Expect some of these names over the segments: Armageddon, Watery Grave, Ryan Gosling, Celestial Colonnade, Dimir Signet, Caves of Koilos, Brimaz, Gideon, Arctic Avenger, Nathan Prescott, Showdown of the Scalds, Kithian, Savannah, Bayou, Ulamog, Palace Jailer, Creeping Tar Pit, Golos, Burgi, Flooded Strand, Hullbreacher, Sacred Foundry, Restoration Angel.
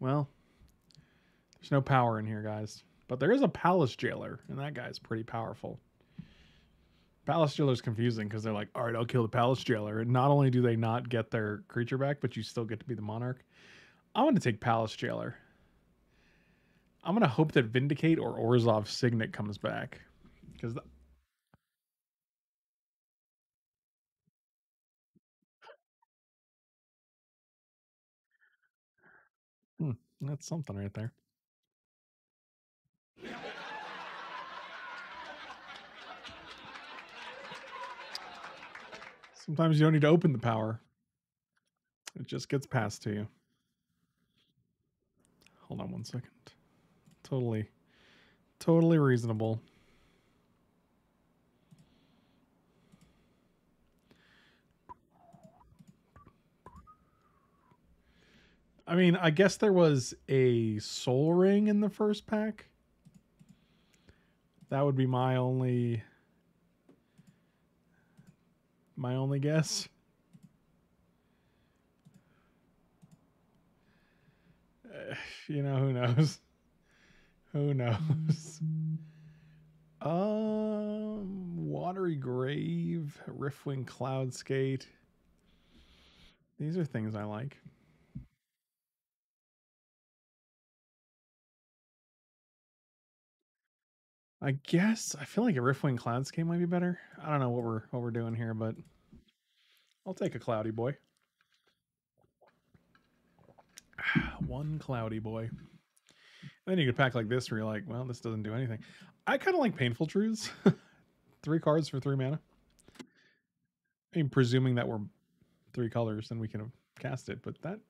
Well, there's no power in here, guys. But there is a Palace Jailer, and that guy's pretty powerful. Palace Jailer's confusing because they're like, all right, I'll kill the Palace Jailer. And not only do they not get their creature back, but you still get to be the Monarch. I want to take Palace Jailer. I'm going to hope that Vindicate or Orzhov's Signet comes back. Because that's something right there. Sometimes you don't need to open the power. It just gets passed to you. Hold on one second. Totally reasonable. I mean, I guess there was a soul ring in the first pack. That would be my only guess. You know, who knows? Who knows? Watery Grave, Riftwing Cloudskate. These are things I like. I guess I feel like a Riftwing Cloudskate might be better. I don't know what we're doing here, but I'll take a cloudy boy. One cloudy boy. And then you could pack like this where you're like, well, this doesn't do anything. I kind of like Painful Truths. 3 cards for 3 mana. I mean, presuming that we're 3 colors, then we can cast it, but that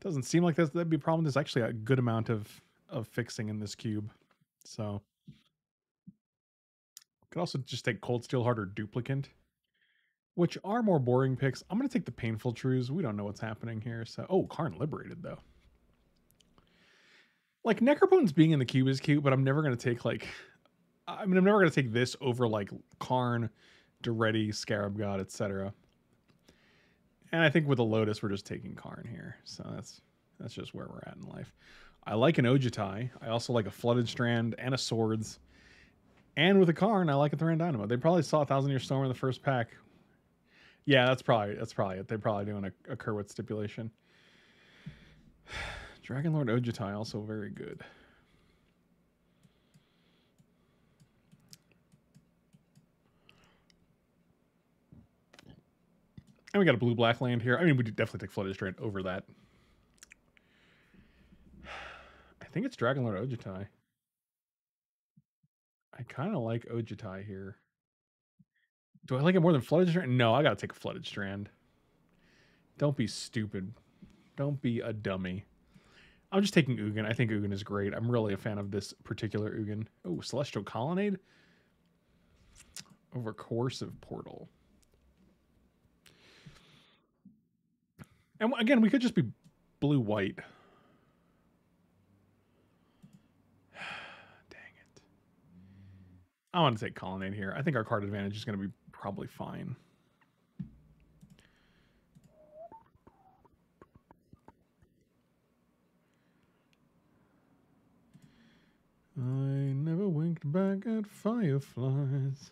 doesn't seem like that'd be a problem. There's actually a good amount of fixing in this cube. So could also just take Cold Steel Heart or Duplicant, which are more boring picks. I'm going to take the Painful Truths. We don't know what's happening here. So, oh, Karn Liberated, though. Like, Necrobone's being in the cube is cute, but I'm never going to take, like... I mean, I'm never going to take this over, like, Karn, Duretti, Scarab God, etc. And I think with the Lotus, we're just taking Karn here. So that's just where we're at in life. I like an Ojutai. I also like a Flooded Strand and a Swords. And with a Karn, I like a Thran Dynamo. They probably saw a Thousand Year Storm in the first pack. Yeah, that's probably it. They're probably doing a Kerwit stipulation. Dragonlord Ojutai, also very good. And we got a blue-black land here. I mean, we do definitely take Flooded Strand over that. I think it's Dragonlord Ojutai. I kind of like Ojutai here. Do I like it more than Flooded Strand? No, I gotta take a Flooded Strand. Don't be stupid. Don't be a dummy. I'm just taking Ugin. I think Ugin is great. I'm really a fan of this particular Ugin. Oh, Celestial Colonnade over Coercive Portal. And again, we could just be blue-white. I want to take Colonnade here. I think our card advantage is going to be probably fine. I never winked back at fireflies.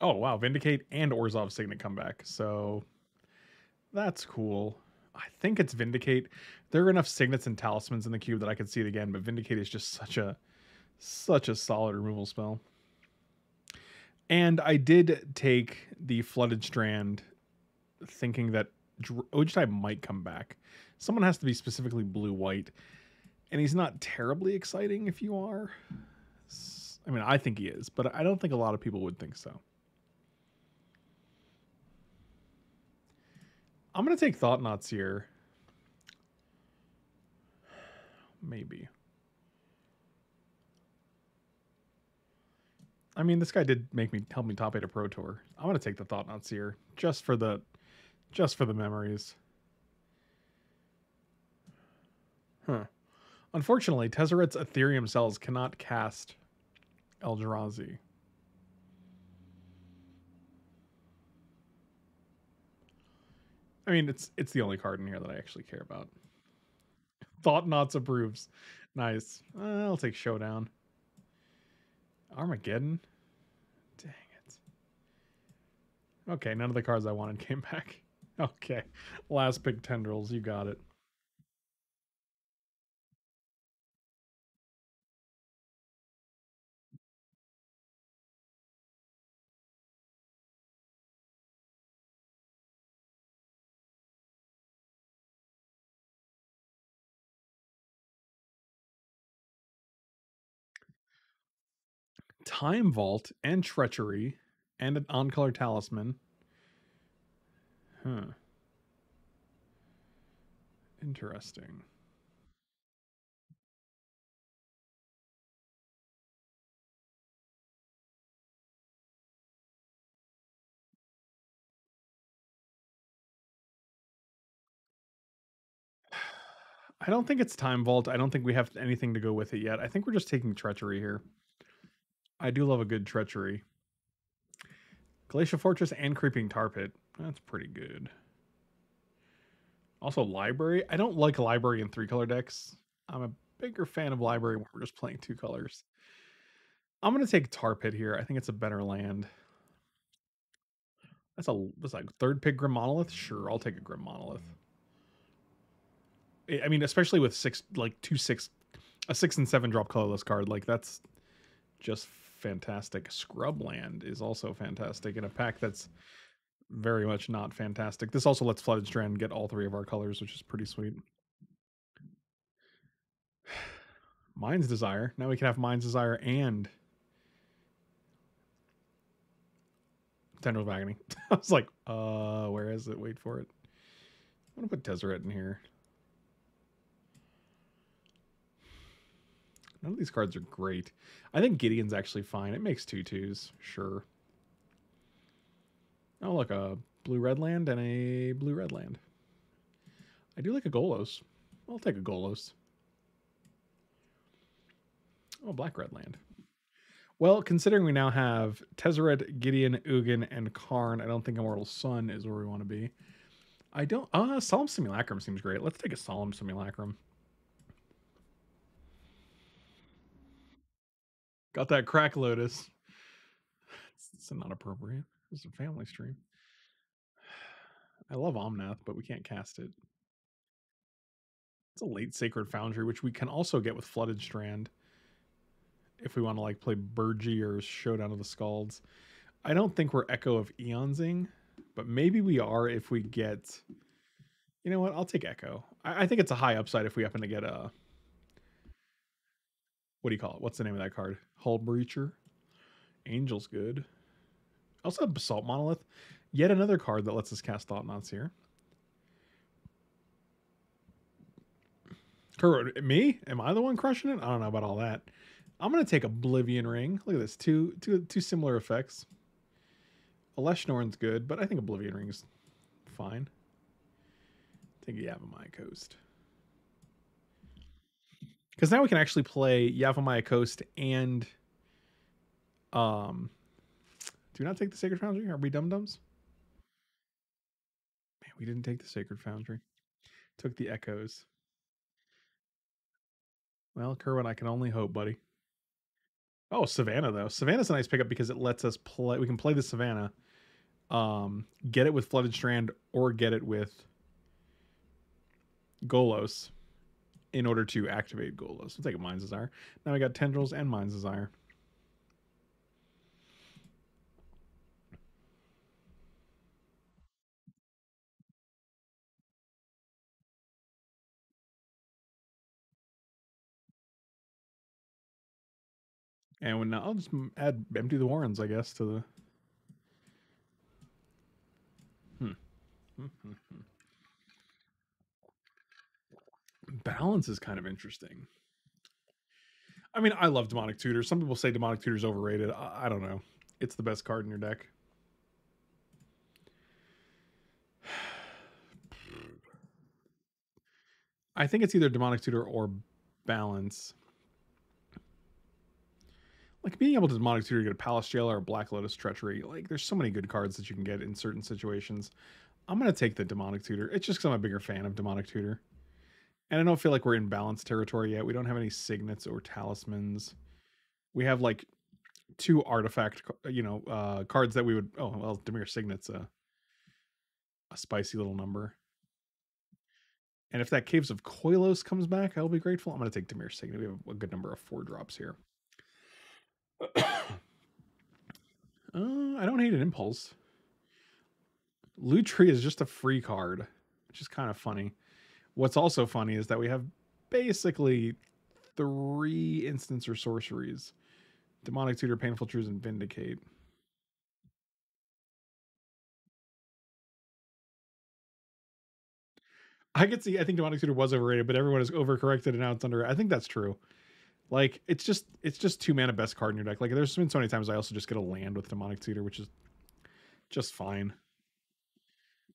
Oh, wow. Vindicate and Orzhov's Signet come back. So that's cool. I think it's Vindicate. There are enough Signets and Talismans in the cube that I could see it again, but Vindicate is just such a solid removal spell. And I did take the Flooded Strand thinking that Ojutai might come back. Someone has to be specifically blue-white. And he's not terribly exciting if you are. I mean, I think he is, but I don't think a lot of people would think so. I'm going to take Thought-Knot Seer. Maybe. I mean, this guy did help me top 8 a Pro Tour. I'm gonna take the Thought-Knot Seer just for the memories. Huh. Unfortunately, Tezzeret's Ethereum Cells cannot cast Eldrazi. I mean, it's the only card in here that I actually care about. Thought-Knots approves. Nice. I'll take Showdown. Armageddon? Dang it. Okay, none of the cards I wanted came back. Okay. Last Pick Tendrils, you got it. Time Vault and Treachery and an on-color Talisman. Huh. Interesting. I don't think it's Time Vault. I don't think we have anything to go with it yet. I think we're just taking Treachery here. I do love a good Treachery. Glacial Fortress and Creeping Tar Pit. That's pretty good. Also Library. I don't like Library in 3-color decks. I'm a bigger fan of Library when we're just playing 2 colors. I'm going to take Tar Pit here. I think it's a better land. That's like third pick Grim Monolith? Sure, I'll take a Grim Monolith. I mean, especially with a 6 and 7 drop colorless card. Like, that's just fantastic. Scrubland is also fantastic in a pack that's very much not fantastic. This also lets Flooded Strand get all 3 of our colors, which is pretty sweet. Mind's Desire. Now we can have Mind's Desire and Tendrils of Agony. I was like, where is it? Wait for it. I'm going to put Tezzeret in here. None of these cards are great. I think Gideon's actually fine. It makes 2/2s, sure. Oh, look, a blue-red land and a blue-red land. I do like a Golos. I'll take a Golos. Oh, black-red land. Well, considering we now have Tezzeret, Gideon, Ugin, and Karn, I don't think Immortal Sun is where we want to be. I don't... Solemn Simulacrum seems great. Let's take a Solemn Simulacrum. Got that crack, Lotus. It's not appropriate. It's a family stream. I love Omnath, but we can't cast it. It's a late Sacred Foundry, which we can also get with Flooded Strand if we want to like play Burgi or Showdown of the Scalds. I don't think we're Echo of Eonsing, but maybe we are if we get... You know what? I'll take Echo. I think it's a high upside if we happen to get a... What do you call it? What's the name of that card? Hull Breacher. Angel's good. Also have Basalt Monolith. Yet another card that lets us cast Thought-Knot Seer. Me? Am I the one crushing it? I don't know about all that. I'm going to take Oblivion Ring. Look at this. Two similar effects. Eleshnorn's good, but I think Oblivion Ring's fine. Take Yavimaya Coast. Because now we can actually play Yavimaya Coast and... Do we not take the Sacred Foundry? Are we dum-dums? Man, we didn't take the Sacred Foundry. Took the Echoes. Well, Kerwin, I can only hope, buddy. Oh, Savannah, though. Savannah's a nice pickup because it lets us play... We can play the Savannah. Get it with Flooded Strand or get it with Golos. In order to activate Golos. We'll take a Mind's Desire. Now we got Tendrils and Mind's Desire. And when I'll just add Empty the Warrens, I guess, to the... Balance is kind of interesting. I mean, I love Demonic Tutor. Some people say Demonic Tutor is overrated. I don't know. It's the best card in your deck. I think it's either Demonic Tutor or Balance. Like, being able to Demonic Tutor, you get a Palace Jailer or Black Lotus Treachery. Like, there's so many good cards that you can get in certain situations. I'm going to take the Demonic Tutor. It's just because I'm a bigger fan of Demonic Tutor. And I don't feel like we're in balance territory yet. We don't have any signets or talismans. We have like two artifact, cards that we would... Oh, well, Dimir Signet's a spicy little number. And if that Caves of Koilos comes back, I'll be grateful. I'm going to take Dimir Signet. We have a good number of 4 drops here. I don't hate an Impulse. Lutri is just a free card, which is kind of funny. What's also funny is that we have basically 3 instants or sorceries. Demonic Tutor, Painful Truths, and Vindicate. I could see, I think Demonic Tutor was overrated, but everyone is overcorrected and now it's under. I think that's true. Like, it's just 2 mana best card in your deck. Like, there's been so many times I also just get a land with Demonic Tutor, which is just fine.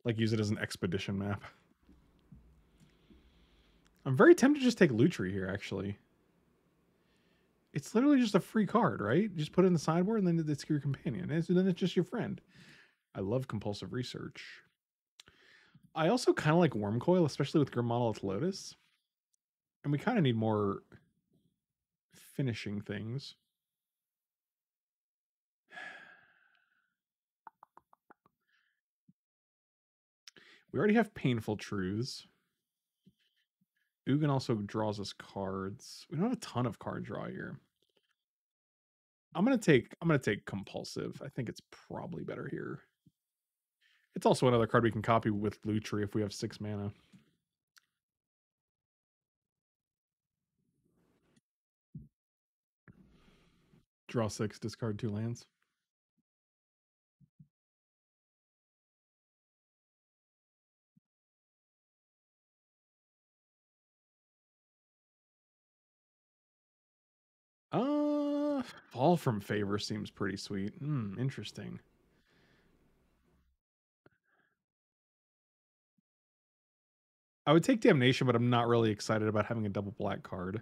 Like, use it as an expedition map. I'm very tempted to just take Lutri here, actually. It's literally just a free card, right? Just put it in the sideboard, and then it's your companion. And then it's just your friend. I love compulsive research. I also kind of like Wormcoil, especially with Grim Monolith Lotus. And we kind of need more finishing things. We already have Painful Truths. Ugin also draws us cards. We don't have a ton of card draw here. I'm gonna take Compulsive. I think it's probably better here. It's also another card we can copy with Lutri if we have 6 mana. Draw 6, discard 2 lands. Fall from Favor seems pretty sweet. Interesting. I would take Damnation, but I'm not really excited about having a double black card.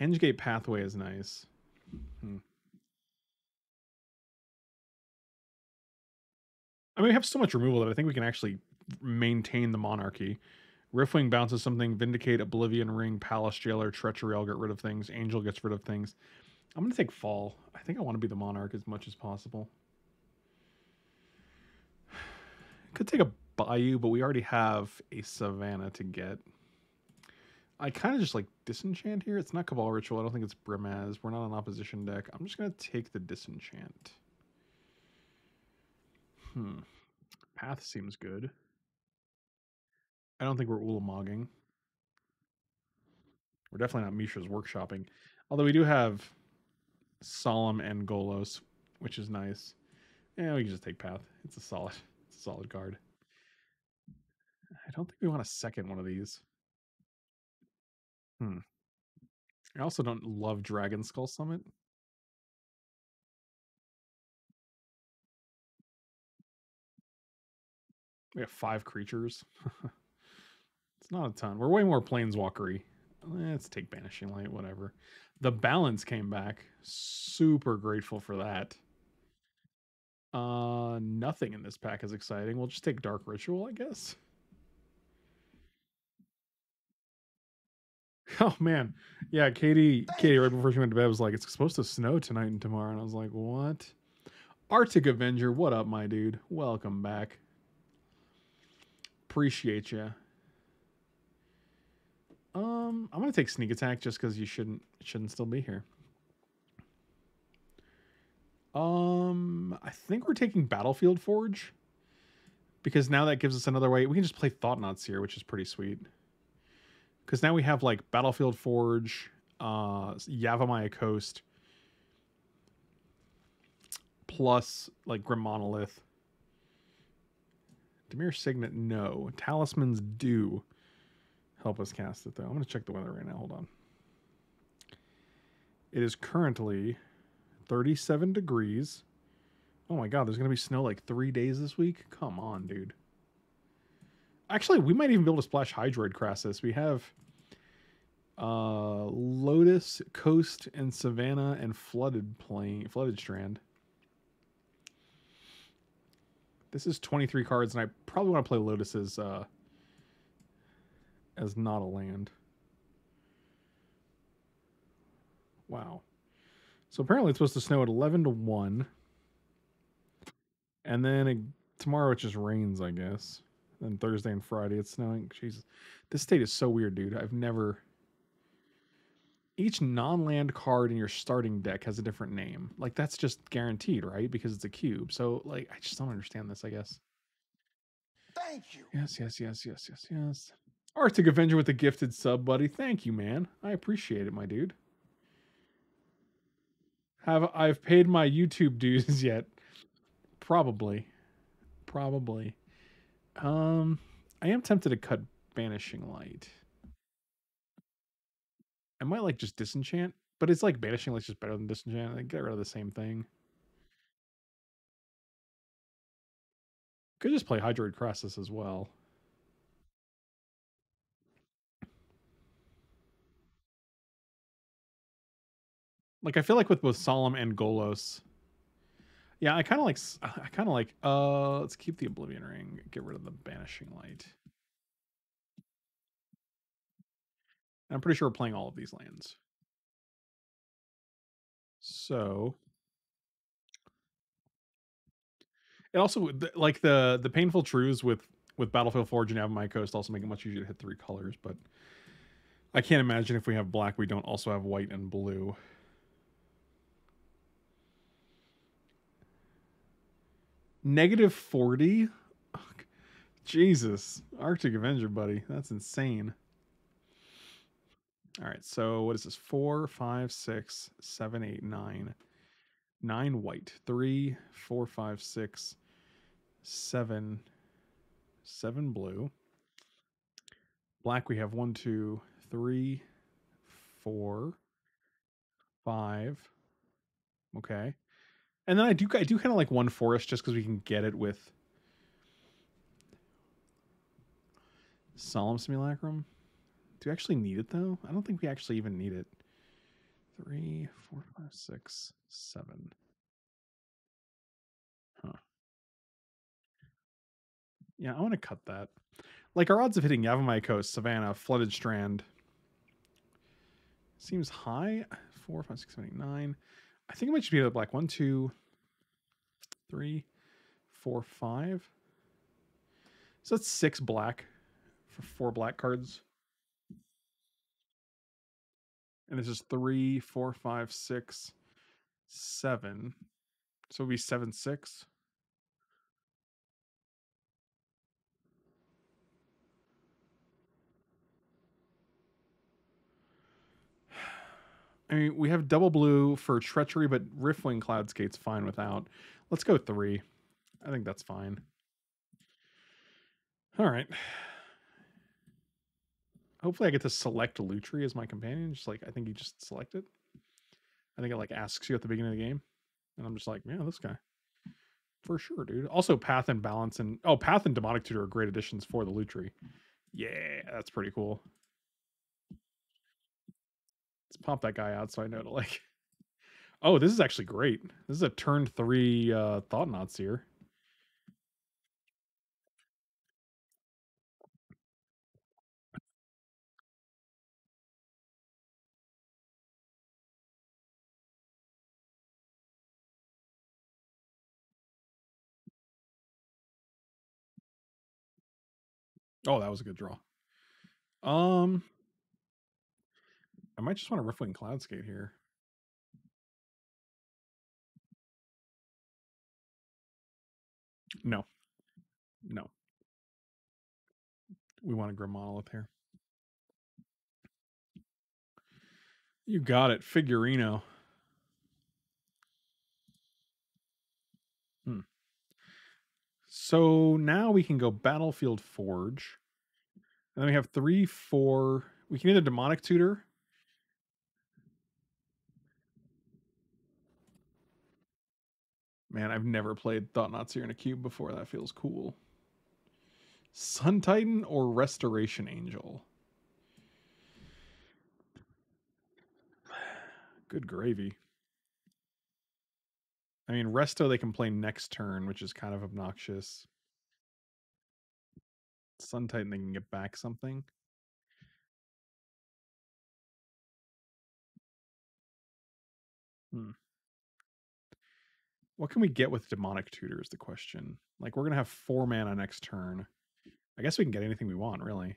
Hengegate Pathway is nice. I mean, we have so much removal that I think we can actually maintain the monarchy. Riftwing bounces something, Vindicate, Oblivion Ring, Palace Jailer, Treachery, I'll get rid of things, Angel gets rid of things. I'm going to take Fall. I think I want to be the Monarch as much as possible. Could take a Bayou, but we already have a Savannah to get. I kind of just like Disenchant here. It's not Cabal Ritual. I don't think it's Brimaz. We're not an opposition deck. I'm just going to take the Disenchant. Path seems good. I don't think we're Ulamoging. We're definitely not Mishra's Workshopping. Although we do have Solemn and Golos, which is nice. Yeah, we can just take Path. It's a solid card. I don't think we want a second one of these. I also don't love Dragon Skull Summit. We have 5 creatures. It's not a ton. We're way more planeswalkery. Let's take Banishing Light, whatever. The Balance came back. Super grateful for that. Nothing in this pack is exciting. We'll just take Dark Ritual, I guess. Oh, man. Yeah, Katie, right before she went to bed, was like, it's supposed to snow tonight and tomorrow. And I was like, what? Arctic Avenger, what up, my dude? Welcome back. Appreciate ya. I'm gonna take Sneak Attack just because you shouldn't still be here. I think we're taking Battlefield Forge because now that gives us another way. We can just play Thought-Knot Seer, which is pretty sweet. Because now we have like Battlefield Forge, Yavimaya Coast, plus like Grim Monolith. Dimir Signet, no. Talismans do help us cast it, though. I'm going to check the weather right now. Hold on. It is currently 37 degrees. Oh, my God. There's going to be snow like 3 days this week? Come on, dude. Actually, we might even be able to splash Hydroid Crassus. We have Lotus, Coast, and Savannah, and Flooded Strand. This is 23 cards, and I probably want to play Lotus as not a land. Wow. So apparently it's supposed to snow at 11 to 1. And then tomorrow it just rains, I guess. Then Thursday and Friday it's snowing. Jesus. This state is so weird, dude. I've never... Each non-land card in your starting deck has a different name. Like, that's just guaranteed, right? Because it's a cube. So, like, I just don't understand this, I guess. Thank you. Yes, yes, yes, yes, yes, yes. Arctic Avenger with a gifted sub, buddy. Thank you, man. I appreciate it, my dude. Have I've paid my YouTube dues yet? Probably. Probably. I am tempted to cut Banishing Light. I might like just Disenchant, but it's like Banishing Light's just better than Disenchant. I get rid of the same thing. Could just play Hydroid Crassus as well. Like I feel like with both Solemn and Golos. Yeah, I kind of like let's keep the Oblivion Ring, get rid of the Banishing Light. I'm pretty sure we're playing all of these lands. So it also like the Painful Truths with Battlefield Forge and Yavimaya Coast also make it much easier to hit three colors, but I can't imagine if we have black we don't also have white and blue. -40? Ugh. Jesus. Arctic Avenger, buddy. That's insane. All right, so what is this? 4, 5, 6, 7, 8, 9. 9 white. 3, 4, 5, 6, 7. 7 blue. Black, we have 1, 2, 3, 4, 5. Okay. And then I do kind of like one forest just because we can get it with Solemn Simulacrum. Do we actually need it though? I don't think we actually even need it. 3, 4, 5, 6, 7. Huh. Yeah, I want to cut that. Like our odds of hitting Yavimaya Coast, Savannah, Flooded Strand seems high. 4, 5, 6, 7, 8, 9. I think it might just be the black 1, 2, 3, 4, 5. So that's 6 black for 4 black cards. And this is 3, 4, 5, 6, 7. So it'll be 7, 6. I mean, we have double blue for Treachery, but Riftwing Cloudskate's fine without. Let's go 3. I think that's fine. All right. Hopefully I get to select Lutri as my companion. Just like, I think you just select it. I think it like asks you at the beginning of the game. And I'm just like, yeah, this guy. For sure, dude. Also Path and Balance and... Oh, Path and Demonic Tutor are great additions for the Lutri. Yeah, that's pretty cool. Let's pop that guy out so I know to like... Oh, this is actually great. This is a turn 3 Thought-Knot Seer. Oh, that was a good draw. I might just want to Riftwing Cloudskate here. No. No. We want a Grim Monolith here. You got it, Figurino. Hmm. So now we can go Battlefield Forge. And then we have 3, 4. We can either Demonic Tutor. Man, I've never played Thought-Knot Seer in a cube before. That feels cool. Sun Titan or Restoration Angel? Good gravy. I mean, Resto they can play next turn, which is kind of obnoxious. Sun Titan, they can get back something. Hmm. What can we get with Demonic Tutor is the question. Like, we're going to have 4 mana next turn. I guess we can get anything we want, really.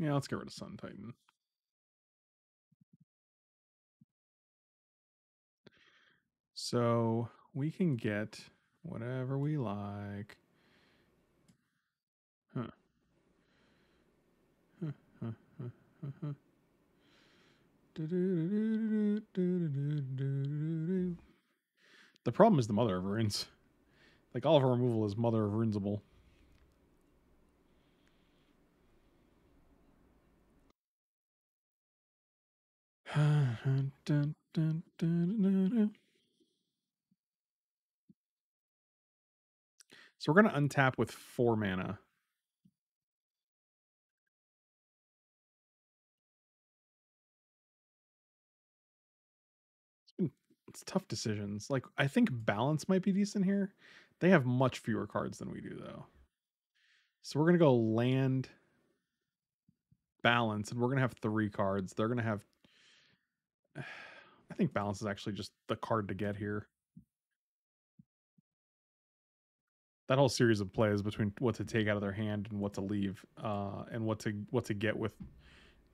Yeah, let's get rid of Sun Titan. So we can get whatever we like. The problem is the Mother of Runes. Like, all of our removal is Mother of Runesable. So we're going to untap with 4 mana. It's tough decisions. Like, I think Balance might be decent here. They have much fewer cards than we do, though. So we're going to go land Balance, and we're going to have 3 cards. They're going to have... I think Balance is actually just the card to get here. That whole series of plays between what to take out of their hand and what to leave, and what to get with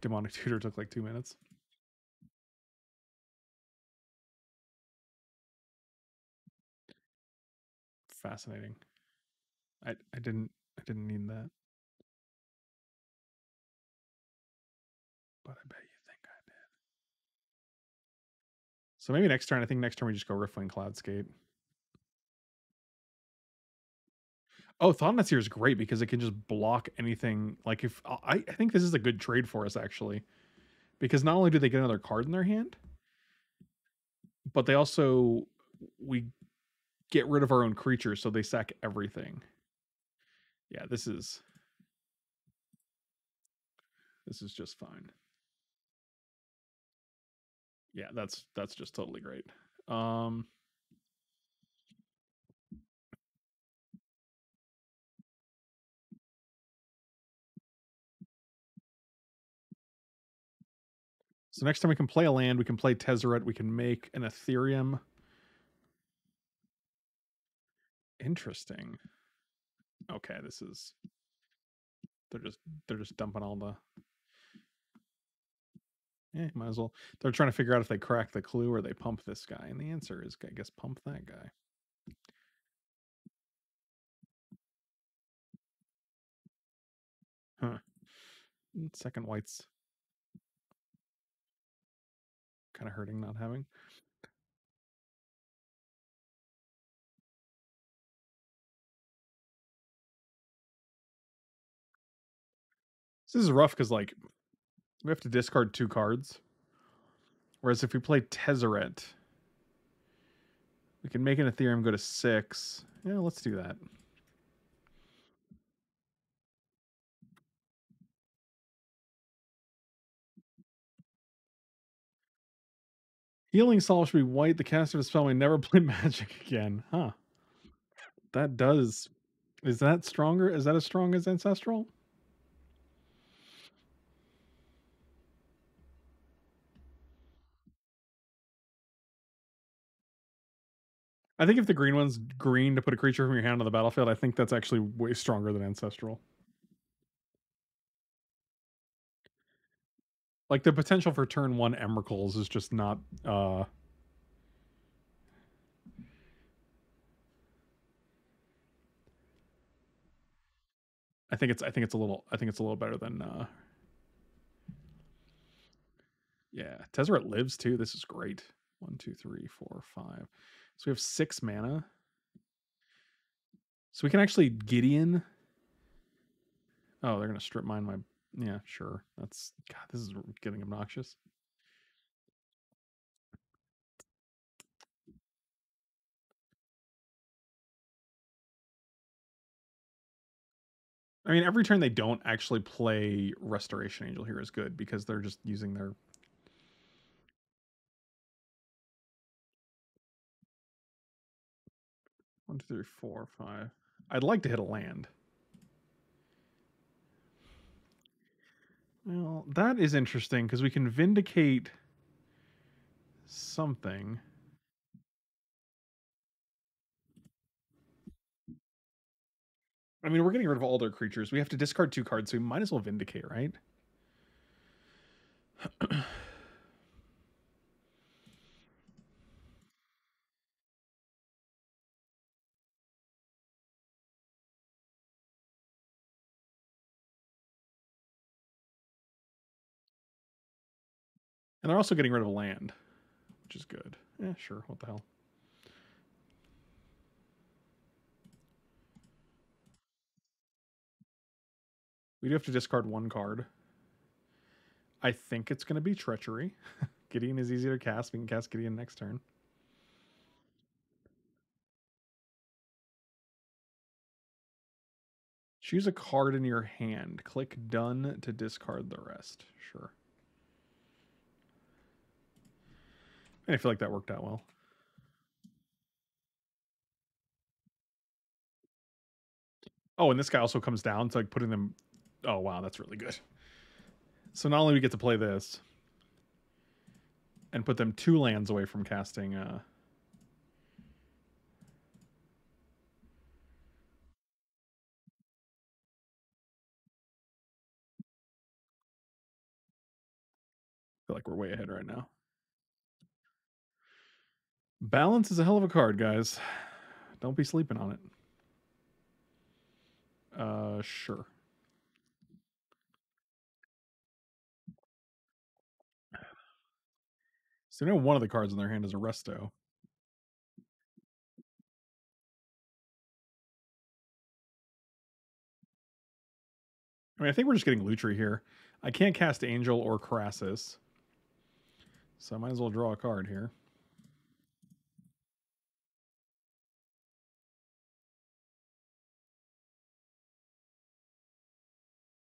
Demonic Tutor took like 2 minutes. Fascinating. I didn't need that. But I bet you think I did. So maybe next turn, I think next turn we just go Riftwing Cloudskate. Oh, Thought-Knot Seer is great because it can just block anything. Like, if I think this is a good trade for us, actually, because not only do they get another card in their hand, but they also, we get rid of our own creatures, so they sack everything. Yeah, this is just fine. Yeah, that's just totally great. So next time we can play a land, we can play Tezzeret, we can make an Ethereum. Interesting. Okay, this is they're just dumping all the. Yeah, might as well. They're trying to figure out if they crack the clue or they pump this guy, and the answer is, I guess, pump that guy. Huh. Second whites. Kind of hurting not having. So this is rough because, like, we have to discard 2 cards. Whereas if we play Tezzeret, we can make an Ethereum go to 6. Yeah, let's do that. Healing Solve should be white. The caster of the spell may never play Magic again. Huh. That does. Is that stronger? Is that as strong as Ancestral? I think if the green one's green to put a creature from your hand on the battlefield, I think that's actually way stronger than Ancestral. Like, the potential for turn 1 Emrakul's is just not, I think it's a little better than, yeah, Tezzeret lives too. This is great. 1, 2, 3, 4, 5. So we have 6 mana. So we can actually Gideon. Oh, they're going to strip mine my Yeah, sure. That's, God, this is getting obnoxious. I mean, every turn they don't actually play Restoration Angel here is good, because they're just using their... One, two, three, four, five. I'd like to hit a land. Well, that is interesting, because we can Vindicate something. I mean, we're getting rid of all their creatures. We have to discard two cards, so we might as well Vindicate, right? And they're also getting rid of land, which is good. Yeah, sure, what the hell. We do have to discard one card. I think it's going to be Treachery. Gideon is easy to cast. We can cast Gideon next turn. Choose a card in your hand. Click Done to discard the rest. Sure. I feel like that worked out well. Oh, and this guy also comes down to like putting them... Oh, wow, that's really good. So not only do we get to play this and put them two lands away from casting... I feel like we're way ahead right now. Balance is a hell of a card, guys. Don't be sleeping on it. Sure. So I know one of the cards in their hand is a resto. I mean, I think we're just getting Lutri here. I can't cast Angel or Crassus, so I might as well draw a card here.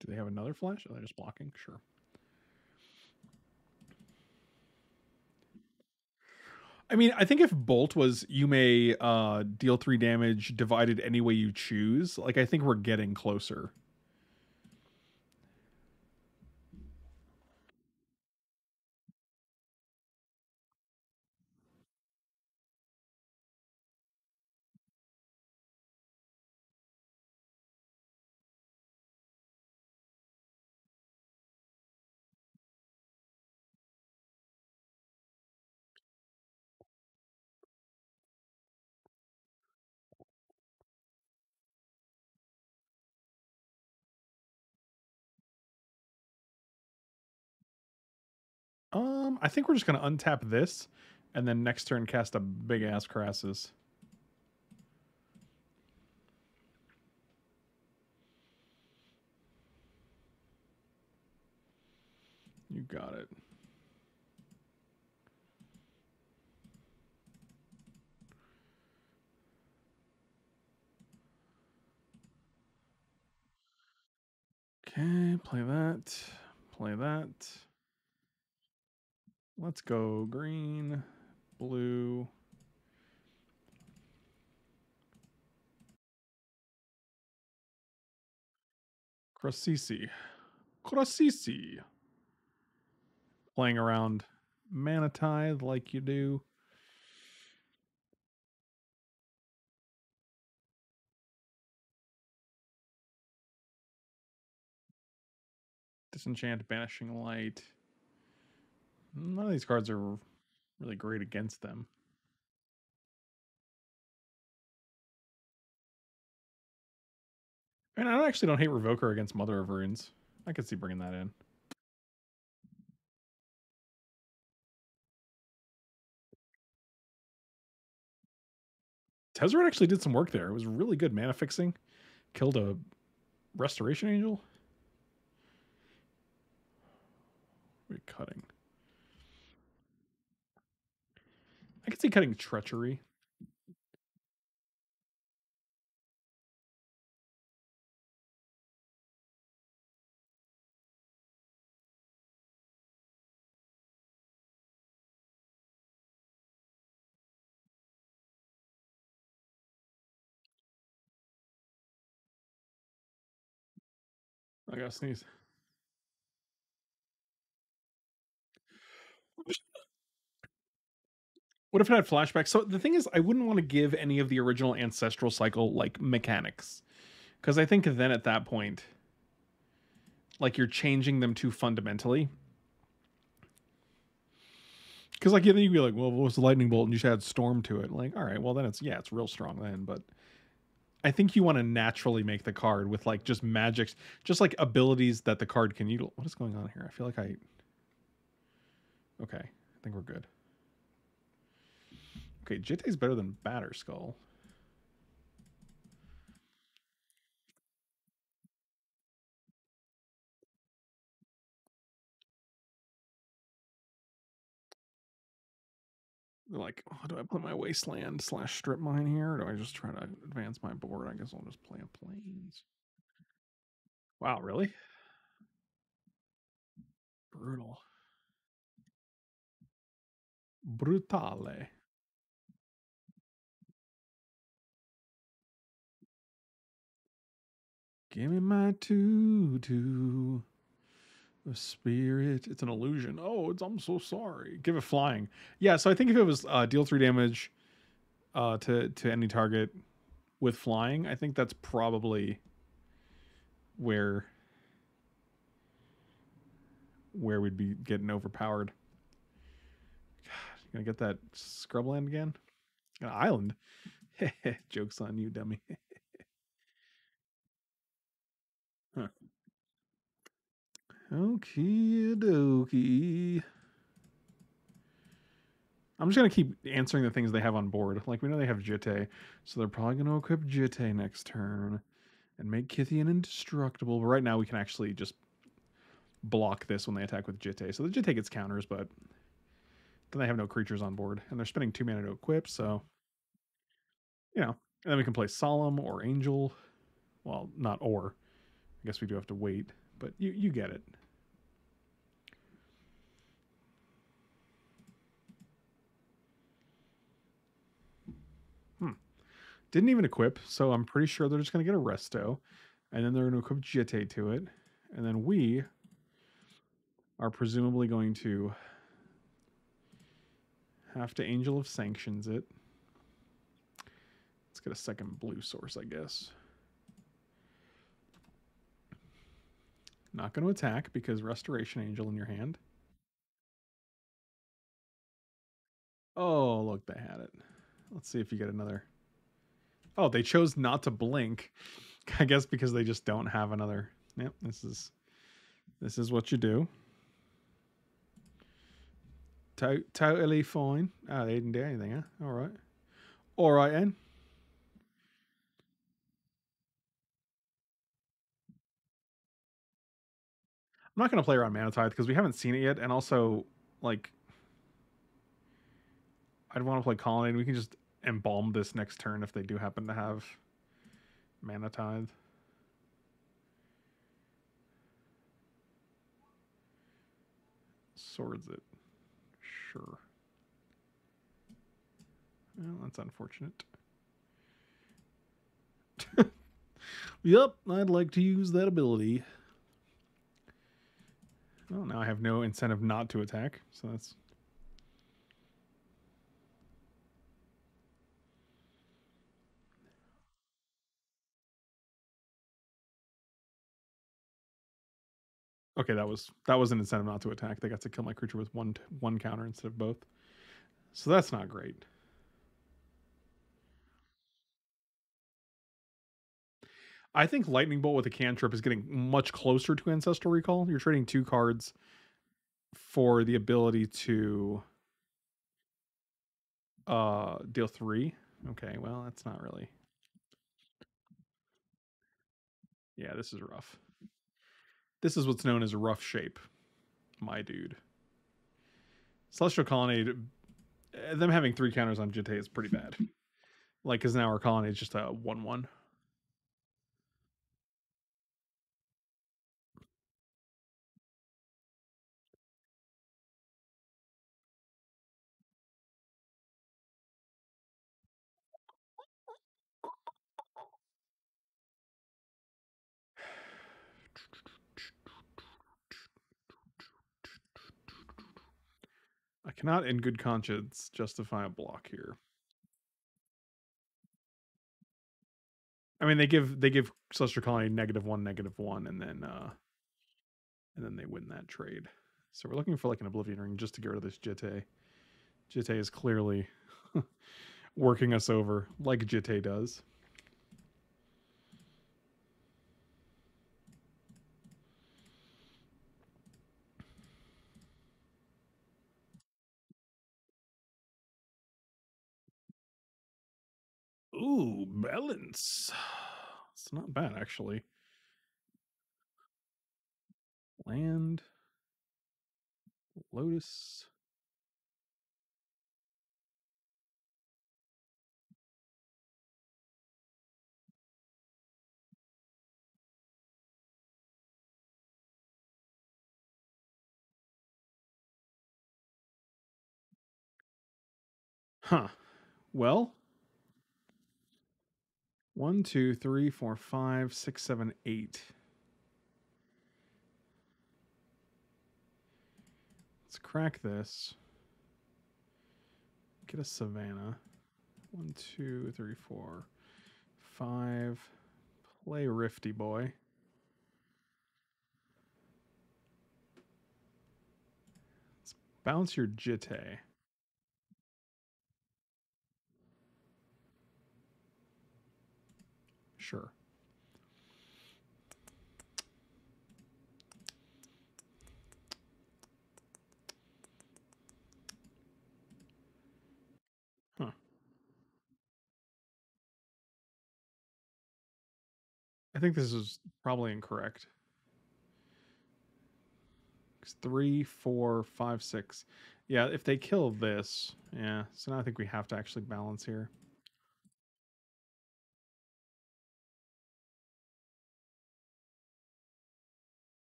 Do they have another flash? Are they just blocking? Sure. I mean, I think if Bolt was you may deal 3 damage divided any way you choose, like I think we're getting closer. I think we're just going to untap this and then next turn cast a big-ass Crassus. You got it. Okay, play that. Play that. Let's go green, blue. Crasisi. Crasisi. Playing around Mana Tithe like you do. Disenchant, Banishing Light. None of these cards are really great against them. And I actually don't hate Revoker against Mother of Runes. I could see bringing that in. Tezzeret actually did some work there. It was really good mana fixing. Killed a Restoration Angel. We're cutting. I could see cutting Treachery. I gotta sneeze. What if it had flashbacks? So the thing is, I wouldn't want to give any of the original Ancestral Cycle like mechanics, because I think then at that point, like, you're changing them too fundamentally. Because like, yeah, then you'd be like, well, what was the lightning bolt? And you should add storm to it. Like, all right, well then it's, yeah, it's real strong then, but I think you want to naturally make the card with like just magics, just like abilities that the card can utilize. What is going on here? I feel like I... Okay, I think we're good. Okay, Jitte's better than Batterskull. They're like, oh, do I put my wasteland slash strip mine here? Or do I just try to advance my board? I guess I'll just play a plains. Wow, really? Brutal. Brutale. Give me my tutu. The spirit. It's an illusion. Oh, it's, I'm so sorry. Give it flying. Yeah, so I think if it was deal 3 damage to any target with flying, I think that's probably where we'd be getting overpowered. God, you're gonna get that scrubland again? An island? Joke's on you, dummy. Huh. Okie dokie. I'm just going to keep answering the things they have on board. Like, we know they have Jitte, so they're probably going to equip Jitte next turn and make Kithian indestructible. But right now, we can actually just block this when they attack with Jitte. So the Jitte gets counters, but then they have no creatures on board. And they're spending 2 mana to equip, so, you know. And then we can play Solemn or Angel. Well, not or. I guess we do have to wait. But you get it. Didn't even equip, so I'm pretty sure they're just going to get a resto. And then they're going to equip Jitte to it. And then we are presumably going to have to Angel of Sanctions it. Let's get a second blue source, I guess. Not going to attack because Restoration Angel in your hand. Oh, look, they had it. Let's see if you get another. Oh, they chose not to blink. I guess because they just don't have another. Yep, this is what you do. Totally fine. Oh, they didn't do anything, huh? All right. All right, then. I'm not going to play around Mana Tithe because we haven't seen it yet. And also, like, I'd want to play Colonnade. We can just embalm this next turn if they do happen to have Mana Tithe. Swords it. Sure. Well, that's unfortunate. Yep, I'd like to use that ability. Oh, now I have no incentive not to attack, so that's... Okay, that was an incentive not to attack. They got to kill my creature with one counter instead of both. So that's not great. I think Lightning Bolt with a cantrip is getting much closer to Ancestral Recall. You're trading 2 cards for the ability to deal 3. Okay, well, that's not really... Yeah, this is rough. This is what's known as rough shape. my dude. Celestial Colonnade, them having 3 counters on Jitte is pretty bad. Like, because now our Colonnade is just a 1/1. I cannot, in good conscience, justify a block here. I mean, they give Celestial Colony -1/-1, and then they win that trade. So we're looking for like an Oblivion Ring just to get rid of this Jitte. Jitte is clearly working us over, like Jitte does. Ooh, Balance. It's not bad, actually. Land. Lotus. Huh. Well... 1, 2, 3, 4, 5, 6, 7, 8. Let's crack this. Get a Savannah. 1, 2, 3, 4, 5. Play Rifty Boy. Let's bounce your Jitte. Sure. Huh. I think this is probably incorrect. 3, 4, 5, 6. Yeah, if they kill this, yeah. So now I think we have to actually balance here.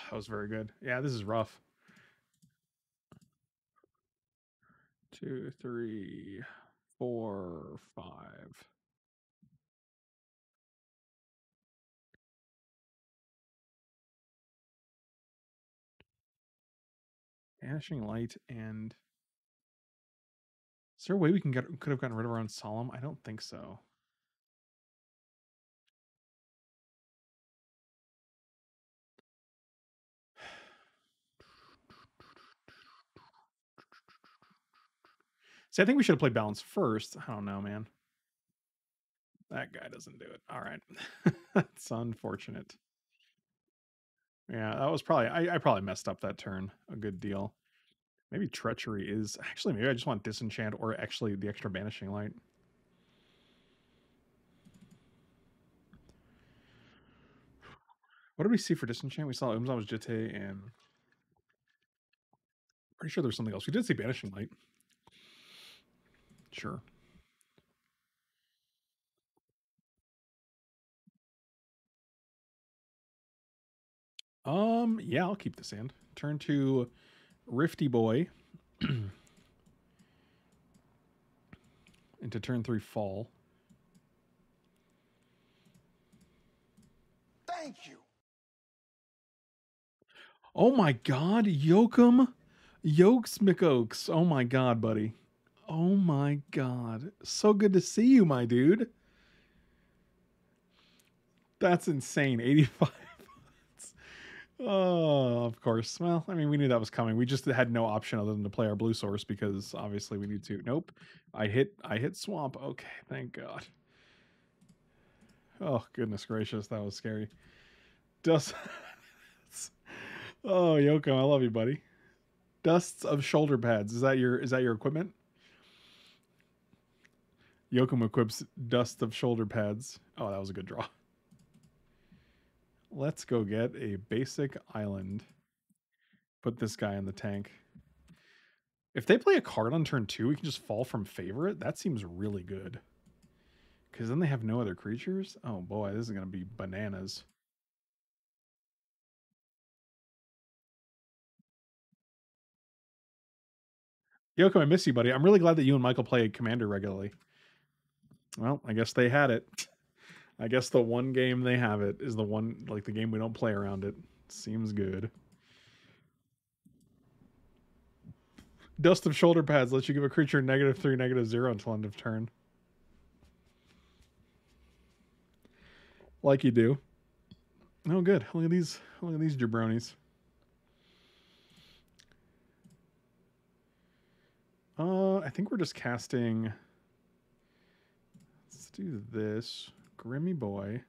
Oh, that was very good. Yeah, this is rough. 2, 3, 4, 5. Banishing Light and... Is there a way we could have gotten rid of our own Solemn? I don't think so. I think we should have played Balance first. I don't know, man. That guy doesn't do it. All right. That's unfortunate. Yeah, that was probably... I probably messed up that turn a good deal. Maybe Treachery is... Actually, maybe I just want Disenchant or actually the extra Banishing Light. What did we see for Disenchant? We saw Umzawa's Jitte and... Pretty sure there was something else. We did see Banishing Light. Sure. Yeah, I'll keep this hand. Turn to Rifty Boy. Into turn 3 fall. Thank you. Oh my god, Yokum. Yokes McOaks. Oh my god, buddy. Oh my god. So good to see you, my dude. That's insane. 85. Oh, of course. Well, I mean, we knew that was coming. We just had no option other than to play our blue source because obviously we need to. Nope. I hit swamp. Okay, thank god. Oh, goodness gracious. That was scary. Dust. Oh, Yoko, I love you, buddy. Dusts of shoulder pads. Is that your equipment? Yokum equips Dust of Shoulder Pads. Oh, that was a good draw. Let's go get a basic island. Put this guy in the tank. If they play a card on turn 2, we can just fall from favorite. That seems really good. Because then they have no other creatures. Oh boy, this is going to be bananas. Yoko, I miss you, buddy. I'm really glad that you and Michael play Commander regularly. Well, I guess they had it. I guess the one game they have it is the one, like the game we don't play around it. Seems good. Dust of Shoulder Pads lets you give a creature -3/-0 until end of turn. Like you do. Oh, good. Look at these. Look at these jabronis. I think we're just casting. Let's do this. Grimmy Boy.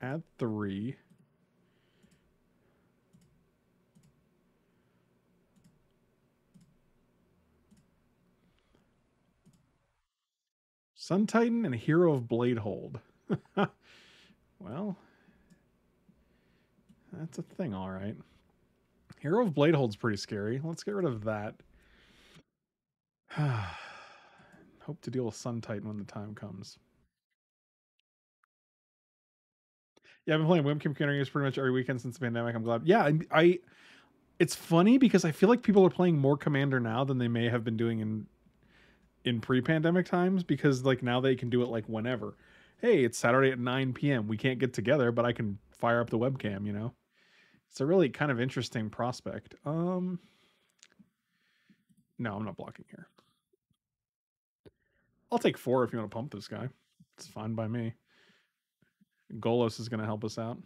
Add 3. Sun Titan and Hero of Bladehold. Well, that's a thing, all right. Hero of Bladehold's pretty scary. Let's get rid of that. Hope to deal with Sun Titan when the time comes. Yeah, I've been playing Wimkim Commander games pretty much every weekend since the pandemic. I'm glad. Yeah, I it's funny because I feel like people are playing more Commander now than they may have been doing in pre-pandemic times, because like now they can do it like whenever. Hey, it's Saturday at 9 p.m. We can't get together, but I can fire up the webcam, you know? It's a really kind of interesting prospect. No, I'm not blocking here. I'll take 4 if you want to pump this guy. It's fine by me. Golos is going to help us out.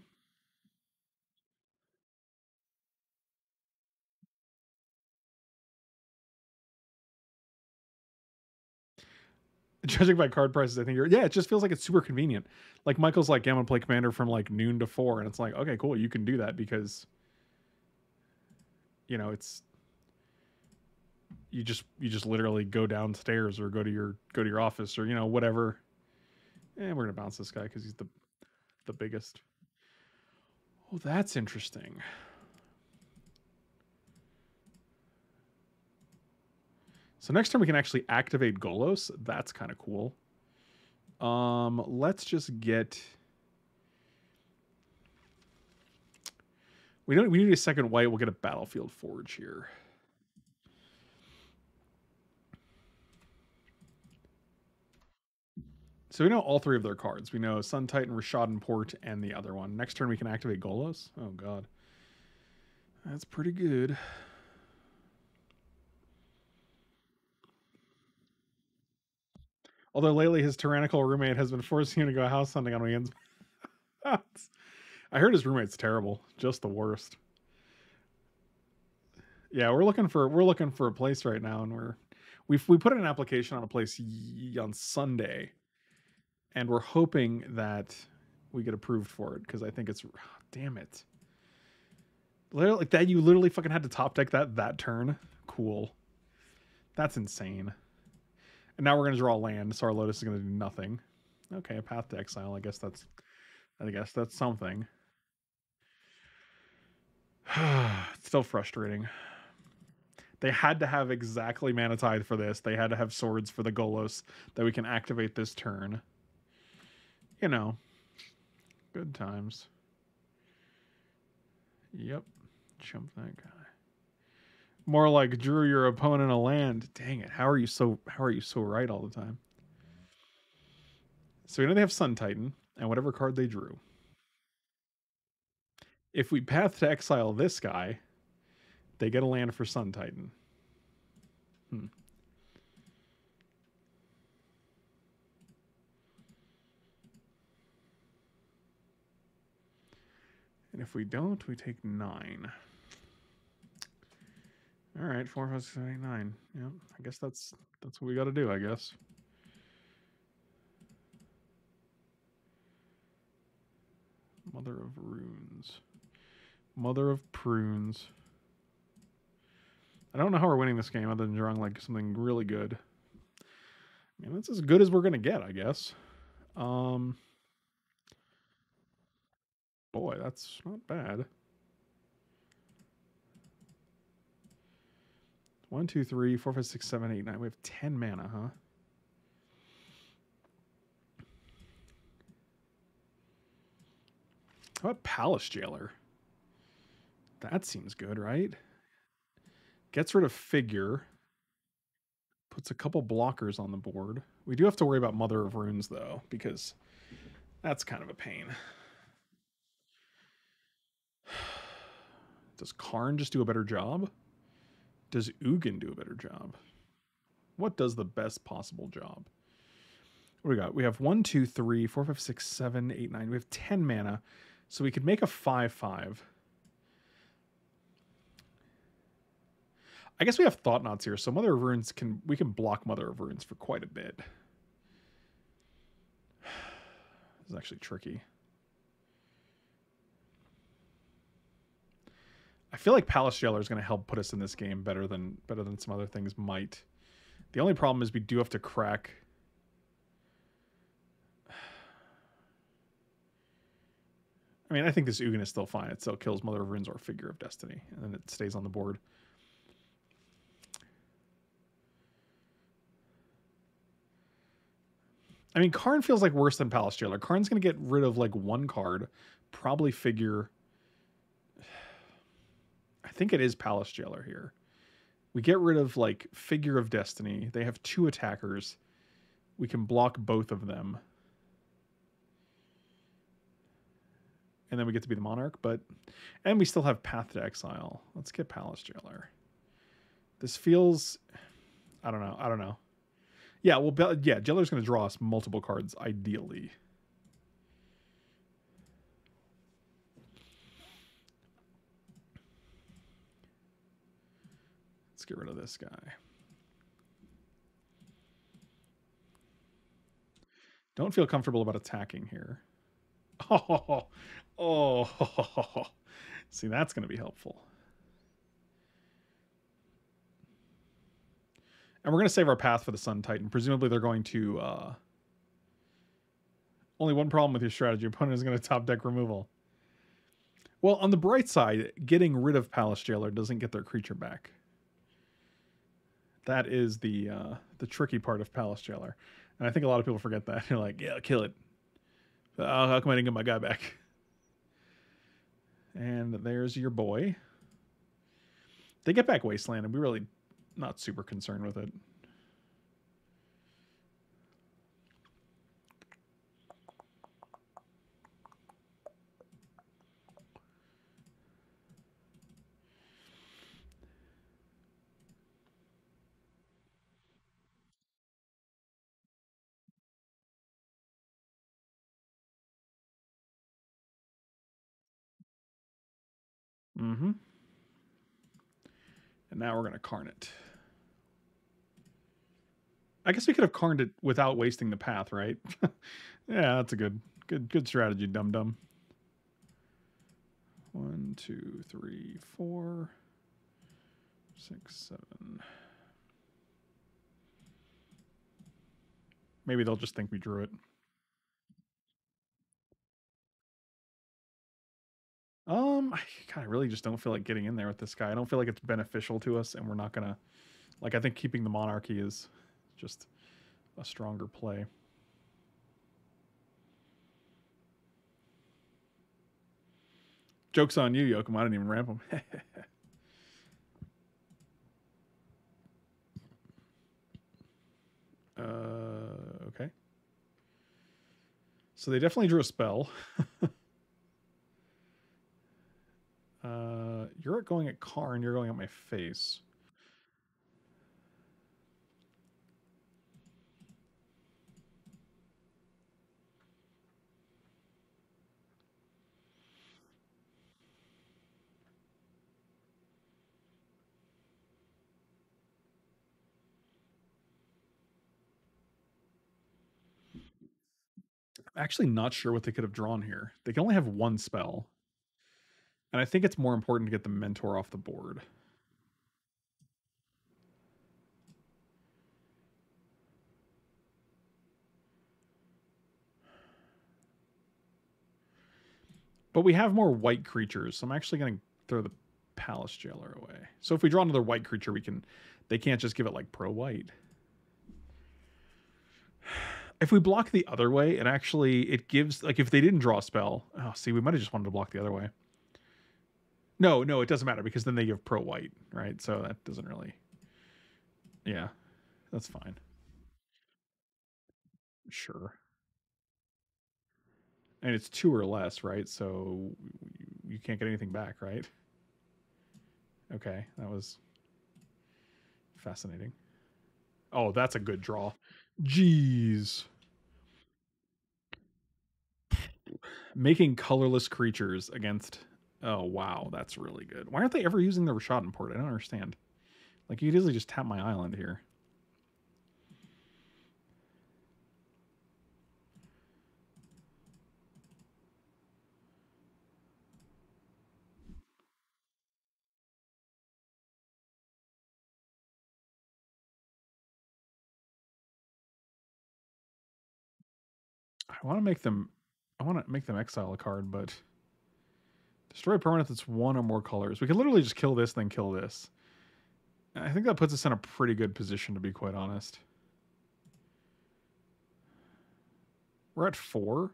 Judging by card prices, I think you're... Yeah, it just feels like it's super convenient. Like, Michael's like, yeah, I'm going to play Commander from, like, noon to 4. And it's like, okay, cool, you can do that because, you know, it's... You just literally go downstairs or go to your office or, you know, whatever. And we're going to bounce this guy because he's the biggest. Oh, that's interesting. So next time we can actually activate Golos. That's kind of cool. Let's just get... We need a second white. We'll get a Battlefield Forge here. So we know all 3 of their cards. We know Sun Titan, Rishadan Port, and the other one. Next turn we can activate Golos. Oh god. That's pretty good. Although lately his tyrannical roommate has been forcing him to go house hunting on weekends. I heard his roommate's terrible, just the worst. Yeah, we're looking for a place right now, and we put an application on a place on Sunday, and we're hoping that we get approved for it because I think it's damn it. Literally, like that, you literally fucking had to top deck that turn. Cool, that's insane. And now we're going to draw land, so our Lotus is going to do nothing. Okay, a Path to Exile. I guess that's something. It's still frustrating. They had to have exactly Mana Tithe for this. They had to have swords for the Golos that we can activate this turn. You know, good times. Yep, jump that guy. More like drew your opponent a land. Dang it! How are you so right all the time? So we know they have Sun Titan and whatever card they drew. If we Path to Exile this guy, they get a land for Sun Titan. Hmm. And if we don't, we take 9. All right, 4, 5, 6, 7, 8, 9. Yeah, I guess that's what we got to do, I guess. Mother of Runes. Mother of Prunes. I don't know how we're winning this game other than drawing, like, something really good. I mean, that's as good as we're going to get, I guess. Boy, that's not bad. 1, 2, 3, 4, 5, 6, 7, 8, 9. We have 10 mana, huh? How about Palace Jailer? That seems good, right? Gets rid of Figure. Puts a couple blockers on the board. We do have to worry about Mother of Runes, though, because that's kind of a pain. Does Karn just do a better job? Does Ugin do a better job? What does the best possible job? What do we got? We have 1, 2, 3, 4, 5, 6, 7, 8, 9. We have 10 mana. So we could make a 5-5. I guess we have Thought-Knots here, so Mother of Runes can... We can block Mother of Runes for quite a bit. This is actually tricky. I feel like Palace Jailer is going to help put us in this game better than some other things might. The only problem is we do have to crack... I mean, I think this Ugin is still fine. It still kills Mother of Runes or Figure of Destiny, and then it stays on the board. I mean, Karn feels like worse than Palace Jailer. Karn's going to get rid of, like, one card. Probably Figure... I think it is Palace Jailer here. We get rid of, like, Figure of Destiny. They have two attackers. We can block both of them. And then we get to be the Monarch, but... And we still have Path to Exile. Let's get Palace Jailer. This feels... I don't know. Yeah, well, yeah, Jailer's going to draw us multiple cards, ideally. Let's get rid of this guy. Don't feel comfortable about attacking here. Oh. See, that's going to be helpful. And we're going to save our Path for the Sun Titan. Presumably they're going to... Only one problem with your strategy. Your opponent is going to top deck removal. Well, on the bright side, getting rid of Palace Jailer doesn't get their creature back. That is the tricky part of Palace Jailer. And I think a lot of people forget that. They're like, yeah, kill it. How come I didn't get my guy back? And there's your boy. They get back Wasteland, and we're really not super concerned with it. Mm-hmm. And now we're going to Karn it. I guess we could have Karned it without wasting the Path, right? Yeah, that's a good strategy, dum-dum. 1, 2, 3, 4, 6, 7. Maybe they'll just think we drew it. God, I really just don't feel like getting in there with this guy. I don't feel like it's beneficial to us, and we're not gonna... Like, I think keeping the Monarchy is just a stronger play. Joke's on you, Yoakum. I didn't even ramp him. Okay. So they definitely drew a spell. You're going at Karn, you're going at my face. I'm actually not sure what they could have drawn here. They can only have one spell. And I think it's more important to get the Mentor off the board. But we have more white creatures, so I'm actually going to throw the Palace Jailer away. So if we draw another white creature, we can... They can't just give it, like, pro-white. If we block the other way, it actually... It gives... Like, if they didn't draw a spell... Oh, see, we might have just wanted to block the other way. No, no, it doesn't matter, because then they give pro-white, right? So that doesn't really... Yeah, that's fine. Sure. And it's two or less, right? So you can't get anything back, right? Okay, that was fascinating. Oh, that's a good draw. Jeez. Making colorless creatures against... Oh, wow, that's really good. Why aren't they ever using the Rashadan port? I don't understand. Like, you could easily just tap my island here. I want to make them exile a card, but destroy a permanent that's one or more colors. We could literally just kill this, then kill this. I think that puts us in a pretty good position, to be quite honest. We're at 4.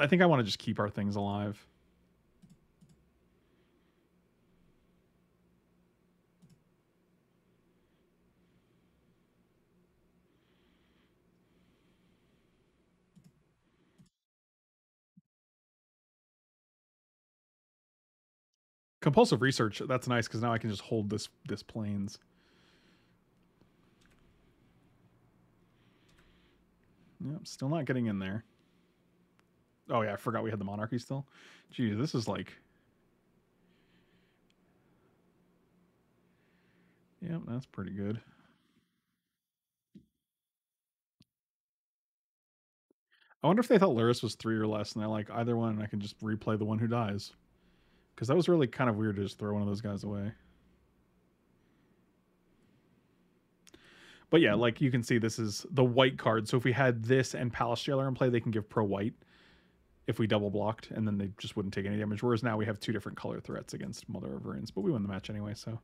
I think I want to just keep our things alive. Compulsive research, that's nice, because now I can just hold this planes. Yep, still not getting in there. Oh yeah, I forgot we had the monarchy still. Geez, this is like... Yep, that's pretty good. I wonder if they thought Luris was 3 or less, and they're like, either one, and I can just replay the one who dies. Because that was really kind of weird to just throw one of those guys away. But yeah, like you can see, this is the white card. So if we had this and Palace Jailer in play, they can give pro-white if we double blocked, and then they just wouldn't take any damage. Whereas now we have 2 different color threats against Mother of Runes, but we won the match anyway, so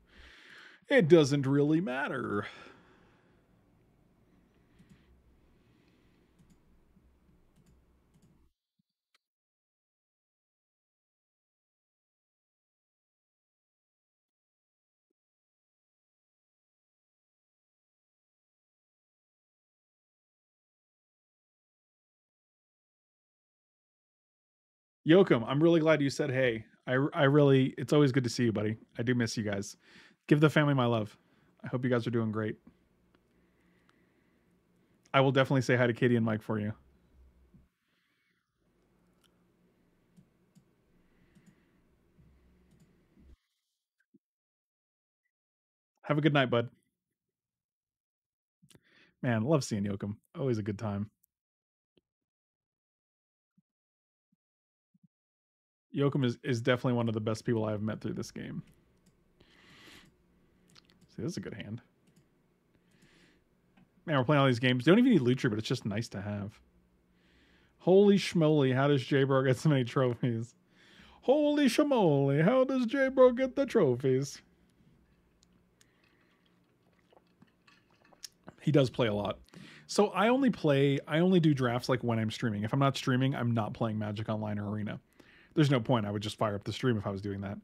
it doesn't really matter. Yoakum, I'm really glad you said hey. I really, it's always good to see you, buddy. I do miss you guys. Give the family my love. I hope you guys are doing great. I will definitely say hi to Katie and Mike for you. Have a good night, bud. Man, love seeing Yoakum. Always a good time. Yoakum is definitely one of the best people I have met through this game. See, this is a good hand. Man, we're playing all these games. Don't even need Lutri, but it's just nice to have. Holy schmoly, how does J-Bro get so many trophies? Holy schmoly, how does J-Bro get the trophies? He does play a lot. So I only do drafts like when I'm streaming. If I'm not streaming, I'm not playing Magic Online or Arena. There's no point. I would just fire up the stream if I was doing that.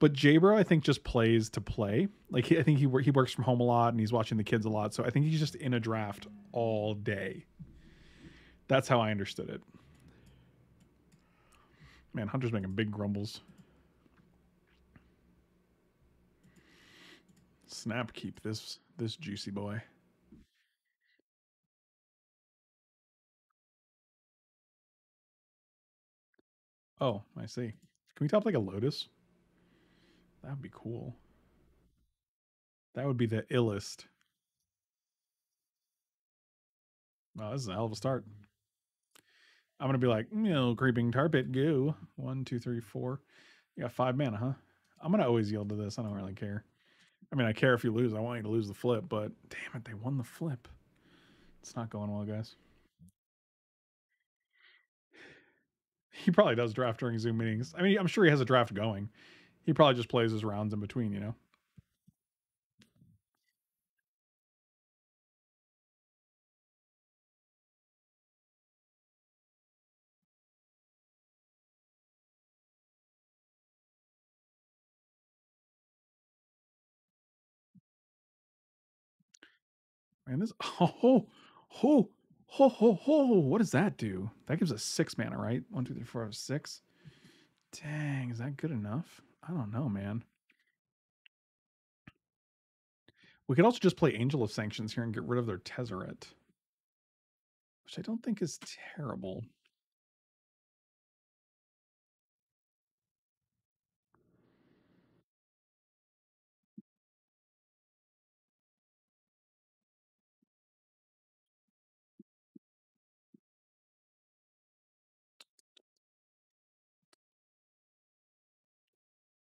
But J-Bro, I think, just plays to play. Like, I think he works from home a lot, and he's watching the kids a lot. So I think he's just in a draft all day. That's how I understood it. Man, Hunter's making big grumbles. Snap keep this juicy boy. Oh, I see. Can we top like a Lotus? That would be cool. That would be the illest. Wow, this is a hell of a start. I'm going to be like, you know, Creeping Tar Pit, goo. 1, 2, 3, 4. You got 5 mana, huh? I'm going to always yield to this. I don't really care. I mean, I care if you lose. I want you to lose the flip, but damn it, they won the flip. It's not going well, guys. He probably does draft during Zoom meetings. I mean, I'm sure he has a draft going. He probably just plays his rounds in between, you know? Man, this... What does that do? That gives us 6 mana, right? 1, 2, 3, 4, 6. Dang, is that good enough? I don't know, man. We could also just play Angel of Sanctions here and get rid of their Tezzeret, which I don't think is terrible.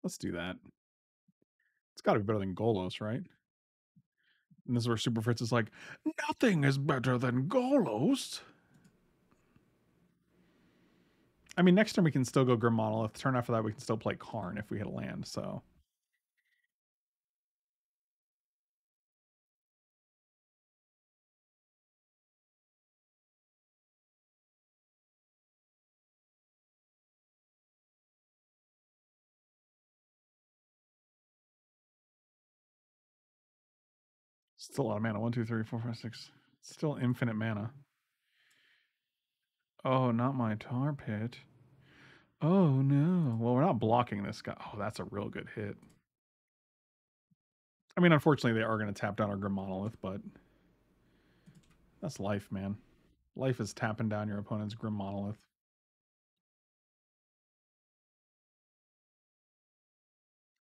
Let's do that. It's got to be better than Golos, right? And this is where Super Fritz is like, nothing is better than Golos. I mean, next turn we can still go Grim Monolith. Turn after that we can still play Karn if we hit a land, so... Still a lot of mana. 1, 2, 3, 4, 5, 6. Still infinite mana. Oh, not my Tar Pit. Oh, no. Well, we're not blocking this guy. Oh, that's a real good hit. I mean, unfortunately, they are going to tap down our Grim Monolith, but that's life, man. Life is tapping down your opponent's Grim Monolith.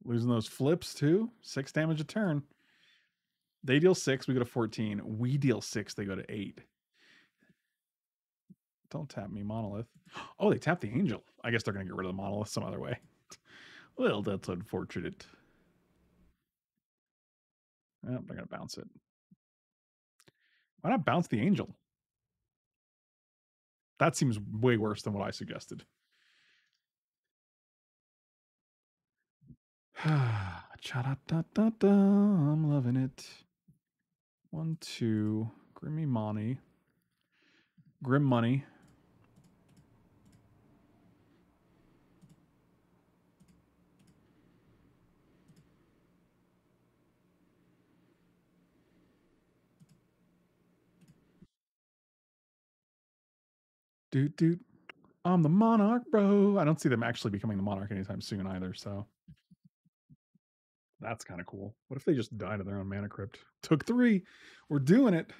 Losing those flips, too. 6 damage a turn. They deal 6, we go to 14. We deal 6, they go to 8. Don't tap me, Monolith. Oh, they tapped the Angel. I guess they're going to get rid of the Monolith some other way. Well, that's unfortunate. Nope, they're going to bounce it. Why not bounce the Angel? That seems way worse than what I suggested. Cha-da-da-da-da, I'm loving it. 1, 2, Grimmy Money. Grim Money. Doot doot. I'm the Monarch, bro. I don't see them actually becoming the Monarch anytime soon either, so. That's kind of cool. What if they just died of their own mana crypt? Took 3. We're doing it.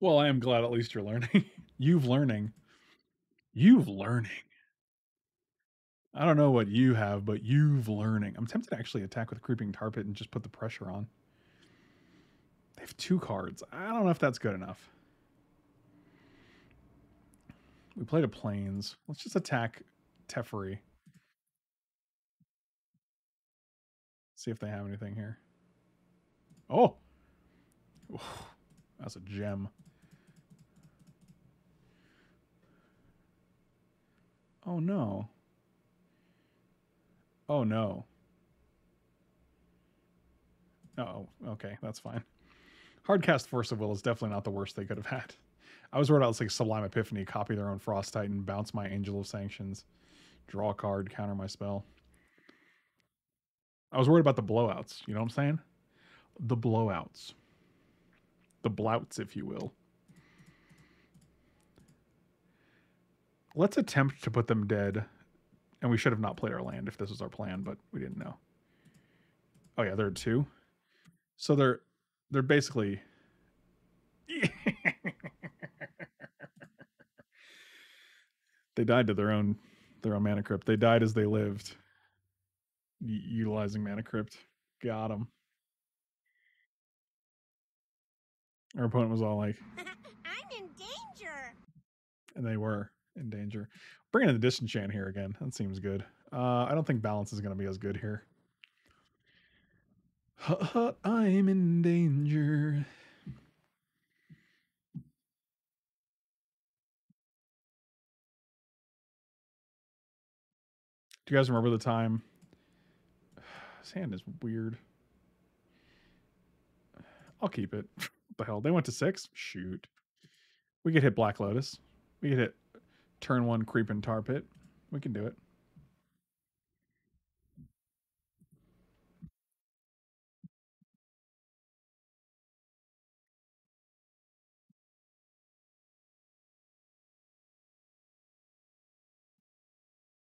Well, I am glad at least you're learning. You've learning. I don't know what you have, but you've learning. I'm tempted to actually attack with Creeping Tar Pit and just put the pressure on. They have 2 cards. I don't know if that's good enough. We played a Plains. Let's just attack Teferi. See if they have anything here. Oh! Oh, that's a gem. Oh no. Oh no. Oh, okay, that's fine. Hardcast Force of Will is definitely not the worst they could have had. I was worried about like Sublime Epiphany, copy their own Frost Titan, bounce my Angel of Sanctions, draw a card, counter my spell. I was worried about the blowouts. You know what I'm saying? The blowouts. The blouts, if you will. Let's attempt to put them dead. And we should have not played our land if this was our plan, but we didn't know. Oh, yeah, there are 2. So they're basically... They died to their own mana crypt. They died as they lived. Utilizing Mana Crypt. Got him. Our opponent was all like, I'm in danger. And they were in danger. Bringing in the Disenchant here again. That seems good. I don't think Balance is going to be as good here. I'm in danger. Do you guys remember the time? This hand is weird. I'll keep it. What the hell? They went to 6? Shoot. We could hit Black Lotus. We could hit turn 1 Creeping Tar Pit. We can do it.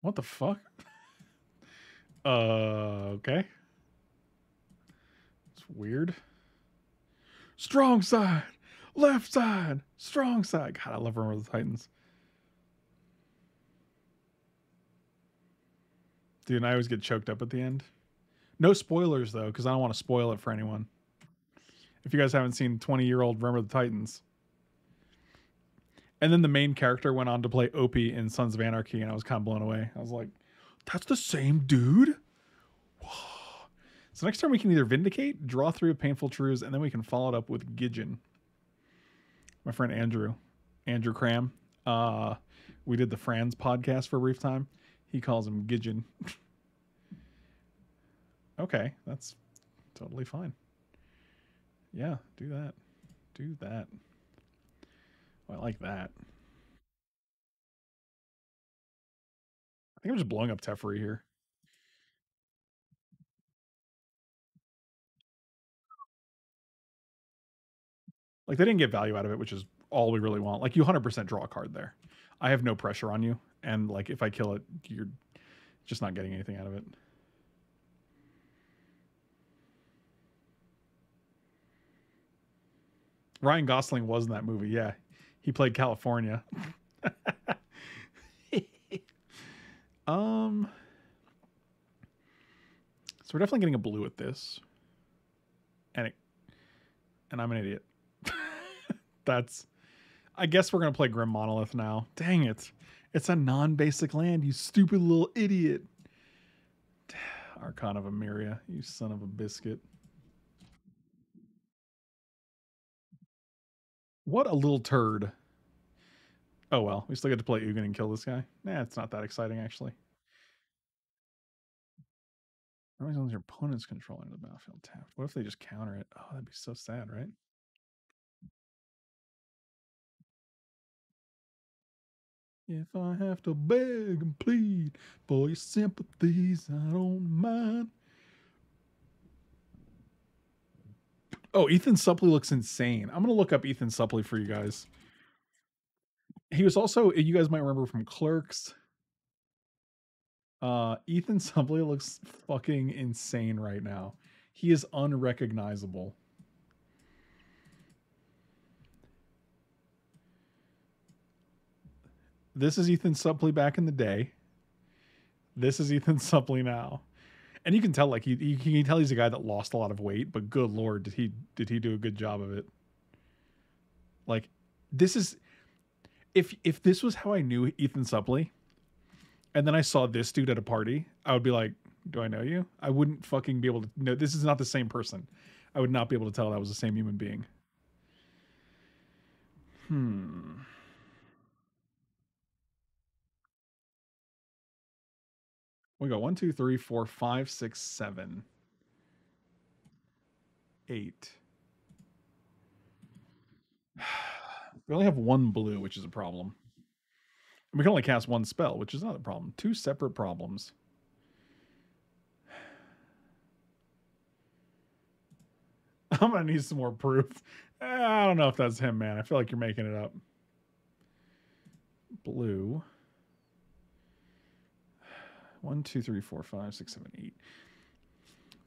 What the fuck? Okay. It's weird. Strong side, left side, strong side. God, I love Remember the Titans. Dude, and I always get choked up at the end. No spoilers, though, because I don't want to spoil it for anyone. If you guys haven't seen 20-year-old Remember the Titans. And then the main character went on to play Opie in Sons of Anarchy, and I was kind of blown away. I was like, that's the same dude? Whoa. So next time we can either Vindicate, draw 3 with Painful Truths, and then we can follow it up with Gideon. My friend Andrew Cram. We did the Franz podcast for a brief time. He calls him Gideon. Okay, that's totally fine. Yeah, do that. Do that. I like that. I think I'm just blowing up Teferi here. Like, they didn't get value out of it, which is all we really want. Like, you 100% draw a card there. I have no pressure on you. And, like, if I kill it, you're just not getting anything out of it. Ryan Gosling was in that movie, yeah. He played California. So we're definitely getting a blue at this. And I'm an idiot. That's... I guess we're going to play Grim Monolith now. Dang it. It's a non-basic land, you stupid little idiot. Archon of Emiria, you son of a biscuit. What a little turd. Oh, well. We still get to play Ugin and kill this guy. Nah, it's not that exciting, actually. How many times your opponent's controlling the battlefield tapped? What if they just counter it? Oh, that'd be so sad, right? If I have to beg and plead for your sympathies, I don't mind. Oh, Ethan Suplee looks insane. I'm going to look up Ethan Suplee for you guys. He was also, you guys might remember from Clerks. Ethan Suplee looks fucking insane right now. He is unrecognizable. This is Ethan Suplee back in the day. This is Ethan Suplee now. And you can tell, like, you can tell he's a guy that lost a lot of weight, but good Lord, did he do a good job of it? Like, this is, if this was how I knew Ethan Suplee, and then I saw this dude at a party, I would be like, do I know you? I wouldn't fucking be able to know. This is not the same person. I would not be able to tell that was the same human being. We got 1, 2, 3, 4, 5, 6, 7, 8. We only have 1 blue, which is a problem. And we can only cast 1 spell, which is not a problem. 2 separate problems. I'm going to need some more proof. I don't know if that's him, man. I feel like you're making it up. Blue. 1, 2, 3, 4, 5, 6, 7, 8. We can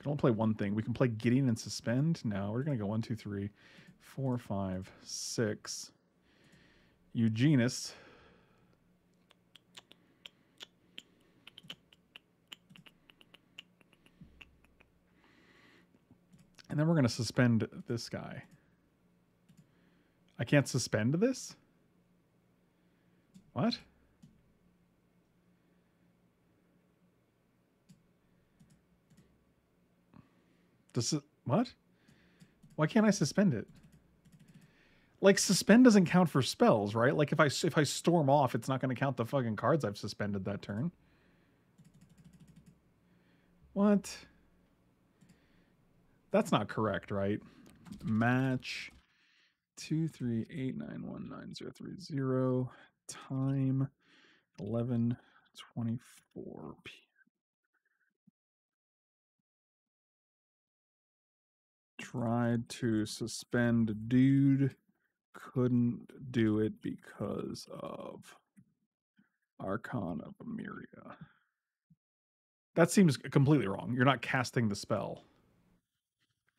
only play one thing. We can play Gideon and suspend. No, we're going to go 1, 2, 3, 4, 5, 6. Eugenist. And then we're going to suspend this guy. I can't suspend this? What? What? Why can't I suspend it? Like, suspend doesn't count for spells, right? Like, if I storm off, it's not going to count the fucking cards I've suspended that turn. What? That's not correct, right? Match 238919030 time 11:24 p.m. Tried to suspend dude, couldn't do it because of Archon of Emeria. That seems completely wrong. You're not casting the spell.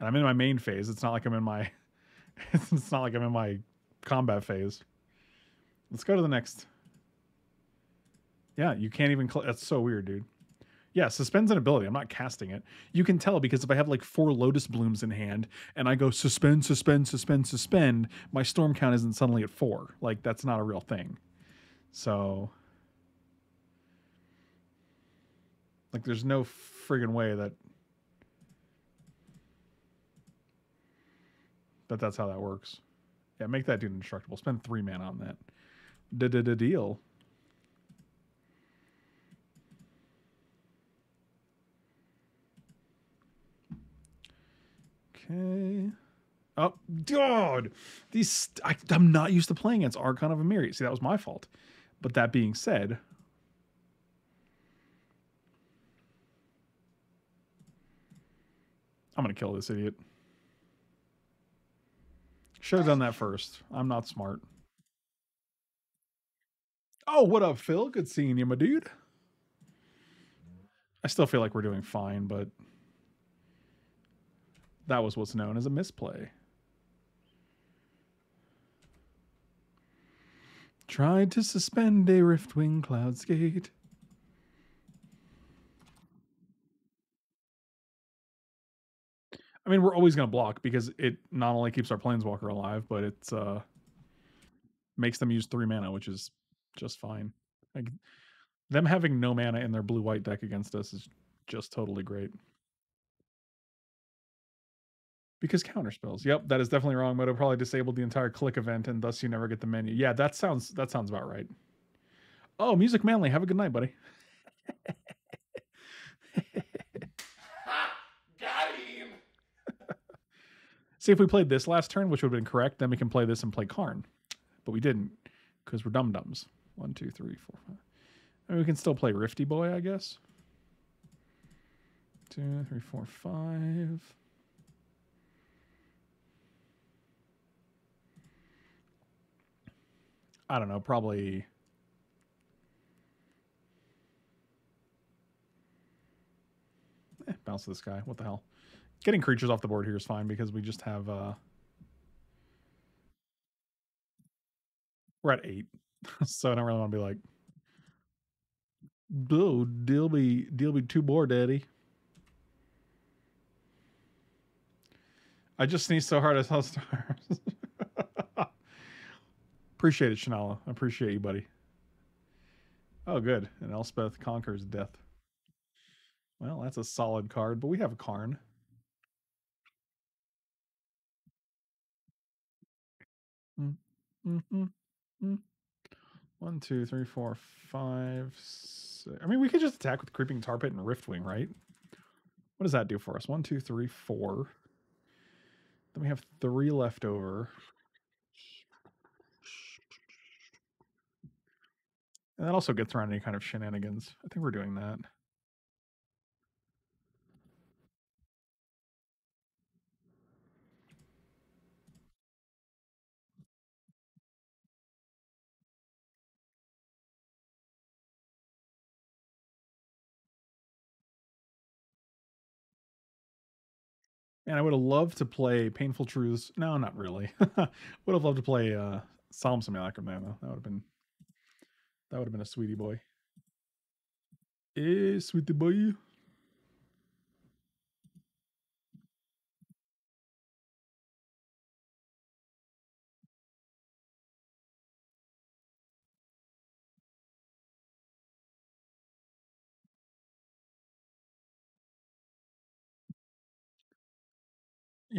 And I'm in my main phase. It's not like I'm in my it's not like I'm in my combat phase. Let's go to the next. Yeah, you can't even that's so weird, dude. Yeah, suspend's an ability. I'm not casting it. You can tell because if I have like 4 Lotus Blooms in hand and I go suspend, suspend, suspend, suspend, my storm count isn't suddenly at 4. Like, that's not a real thing. So, like, there's no friggin' way that that's how that works. Yeah, make that dude indestructible. Spend 3 mana on that. Deal. Okay. Oh, God. These, I'm not used to playing against Archon of Emeria. See, that was my fault. But that being said, I'm going to kill this idiot. Should have done that first. I'm not smart. Oh, what up, Phil? Good seeing you, my dude. I still feel like we're doing fine, but that was what's known as a misplay. Tried to suspend a Riftwing Cloudskate. I mean, we're always going to block because it not only keeps our Planeswalker alive, but it makes them use 3 mana, which is just fine. Like, them having no mana in their blue-white deck against us is just totally great. Because counterspells. Yep, that is definitely wrong. Moto probably disabled the entire click event, and thus you never get the menu. Yeah, that sounds about right. Oh, Music Manly, have a good night, buddy. Got him. See, if we played this last turn, which would have been correct, then we can play this and play Karn. But we didn't, because we're dum-dums. 1, 2, 3, 4, 5. I mean, we can still play Rifty Boy, I guess. 2, 3, 4, 5. I don't know, probably bounce this guy. What the hell? Getting creatures off the board here is fine because we just have we're at 8. So I don't really want to be like, boo, deal be 2 more, daddy. I just sneezed so hard I saw stars. Appreciate it, Shanala. I appreciate you, buddy. Oh, good. And Elspeth conquers death. Well, that's a solid card, but we have a Karn. Mm. 1, 2, 3, 4, 5, 6. I mean, we could just attack with Creeping Tar Pit and Riftwing, right? What does that do for us? 1, 2, 3, 4. Then we have 3 left over. And that also gets around any kind of shenanigans. I think we're doing that. And I would have loved to play Painful Truths. No, not really. Would have loved to play Solemn Simulacrum, though. That would have been a sweetie boy. Hey, sweetie boy. You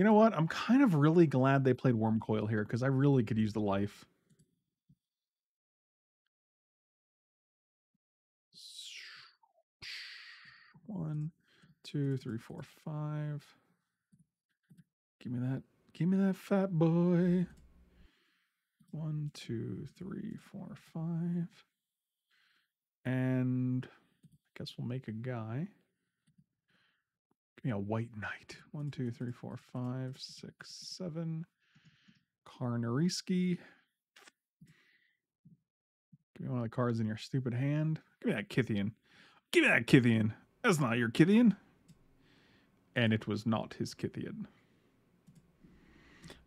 know what? I'm kind of really glad they played Wormcoil here because I really could use the life. Two, three, four, five. Give me that. Give me that fat boy. One, two, three, four, five. And I guess we'll make a guy. Give me a white knight. One, two, three, four, five, six, seven. Karnariski. Give me one of the cards in your stupid hand. Give me that Kithian. Give me that Kithian. That's not your Kithian. And it was not his Kithian.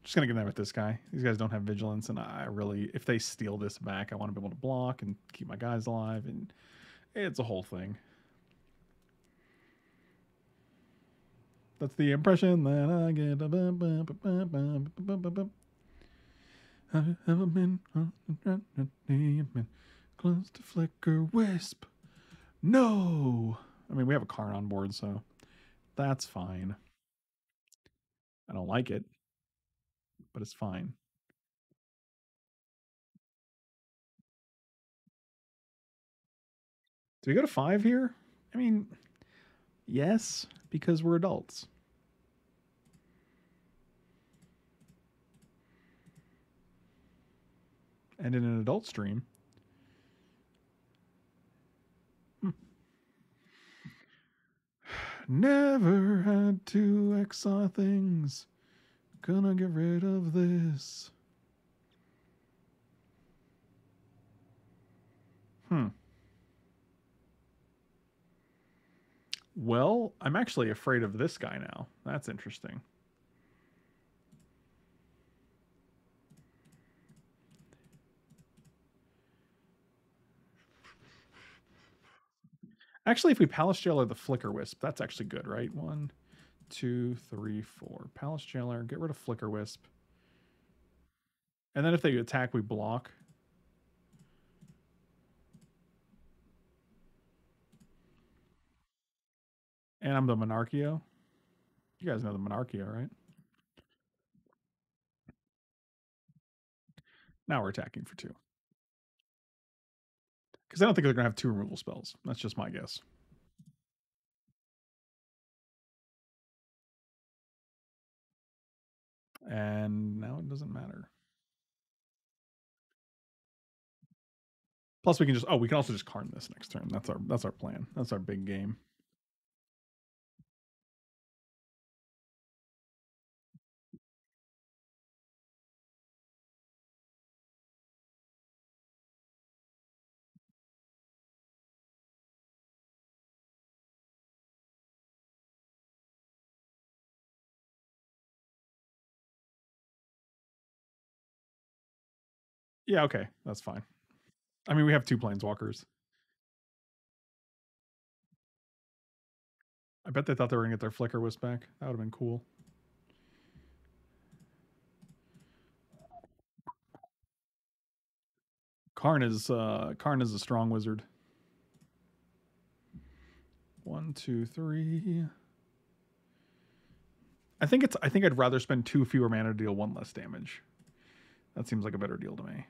Just going to get that with this guy. These guys don't have vigilance, and I really, if they steal this back, I want to be able to block and keep my guys alive, and it's a whole thing. That's the impression that I get. I haven't been close to flicker wisp. No! I mean, we have a Karn on board, so that's fine. I don't like it, but it's fine. Do we go to 5 here? I mean, yes, because we're adults. And in an adult stream. Never had to exile things. Gonna get rid of this. Well, I'm actually afraid of this guy now. That's interesting. Actually, if we Palace Jailer the Flicker Wisp, that's actually good, right? One, two, three, four. Palace Jailer, get rid of Flicker Wisp. And then if they attack, we block. And I'm the Monarchio. You guys know the Monarchio, right? Now we're attacking for 2. Because I don't think they're going to have 2 removal spells. That's just my guess. And now it doesn't matter. Plus we can just, oh, we can also just Karn this next turn. That's our plan. That's our big game. Yeah, okay, that's fine. I mean, we have 2 planeswalkers. I bet they thought they were gonna get their Flicker Wisp back. That would have been cool. Karn is a strong wizard. 1, 2, 3. I think I'd rather spend 2 fewer mana to deal 1 less damage. That seems like a better deal to me.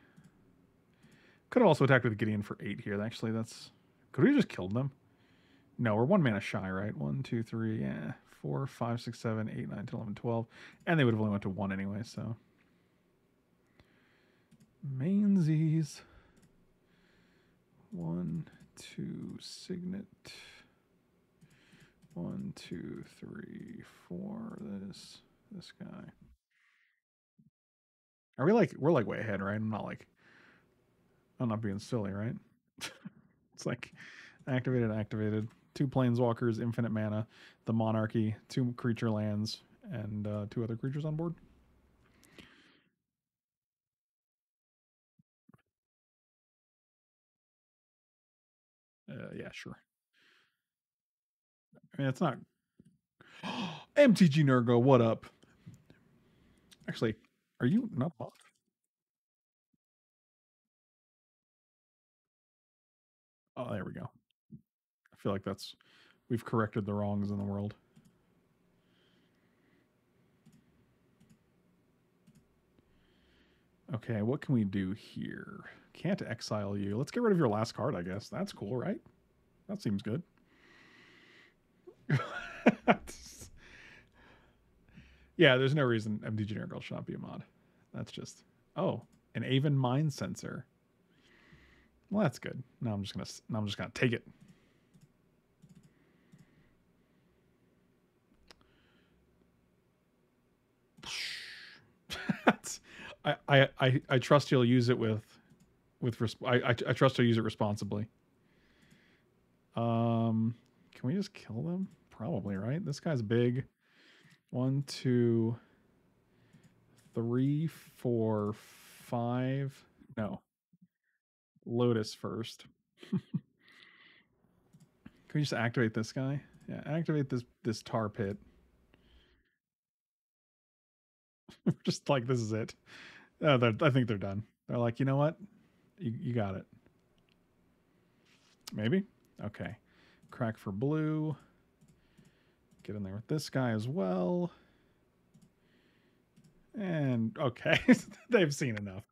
Could have also attacked with Gideon for 8 here. Actually, that's... Could we have just killed them? No, we're 1 mana shy, right? 1, 2, 3, yeah. 4, 5, 6, 7, 8, 9, 10, 11, 12. And they would have only went to 1 anyway, so... Mainsies. 1, 2, Signet. 1, 2, 3, 4. This guy. Are we like, we're like way ahead, right? I'm not being silly, right? It's like activated. 2 planeswalkers, infinite mana, the monarchy, 2 creature lands, and 2 other creatures on board. Yeah, sure. I mean, it's not MTG Nergo, what up? Actually, are you not bot? Oh, there we go. I feel like that's... We've corrected the wrongs in the world. Okay, what can we do here? Can't exile you. Let's get rid of your last card, I guess. That's cool, right? That seems good. Yeah, there's no reason MD Generic Girl should not be a mod. That's just... Oh, an Aven Mind Sensor. Well, that's good. Now I'm just gonna. Now I'm just gonna take it. I trust you'll use it I trust you'll use it responsibly. Can we just kill them? Probably, right? This guy's big. 1, 2, 3, 4, 5. No. Lotus first. Can we just activate this guy? Yeah, activate this tar pit. We're just like, this is it. I think they're done. They're like, you know what? You got it. Maybe? Okay. Crack for blue. Get in there with this guy as well. And, okay. They've seen enough.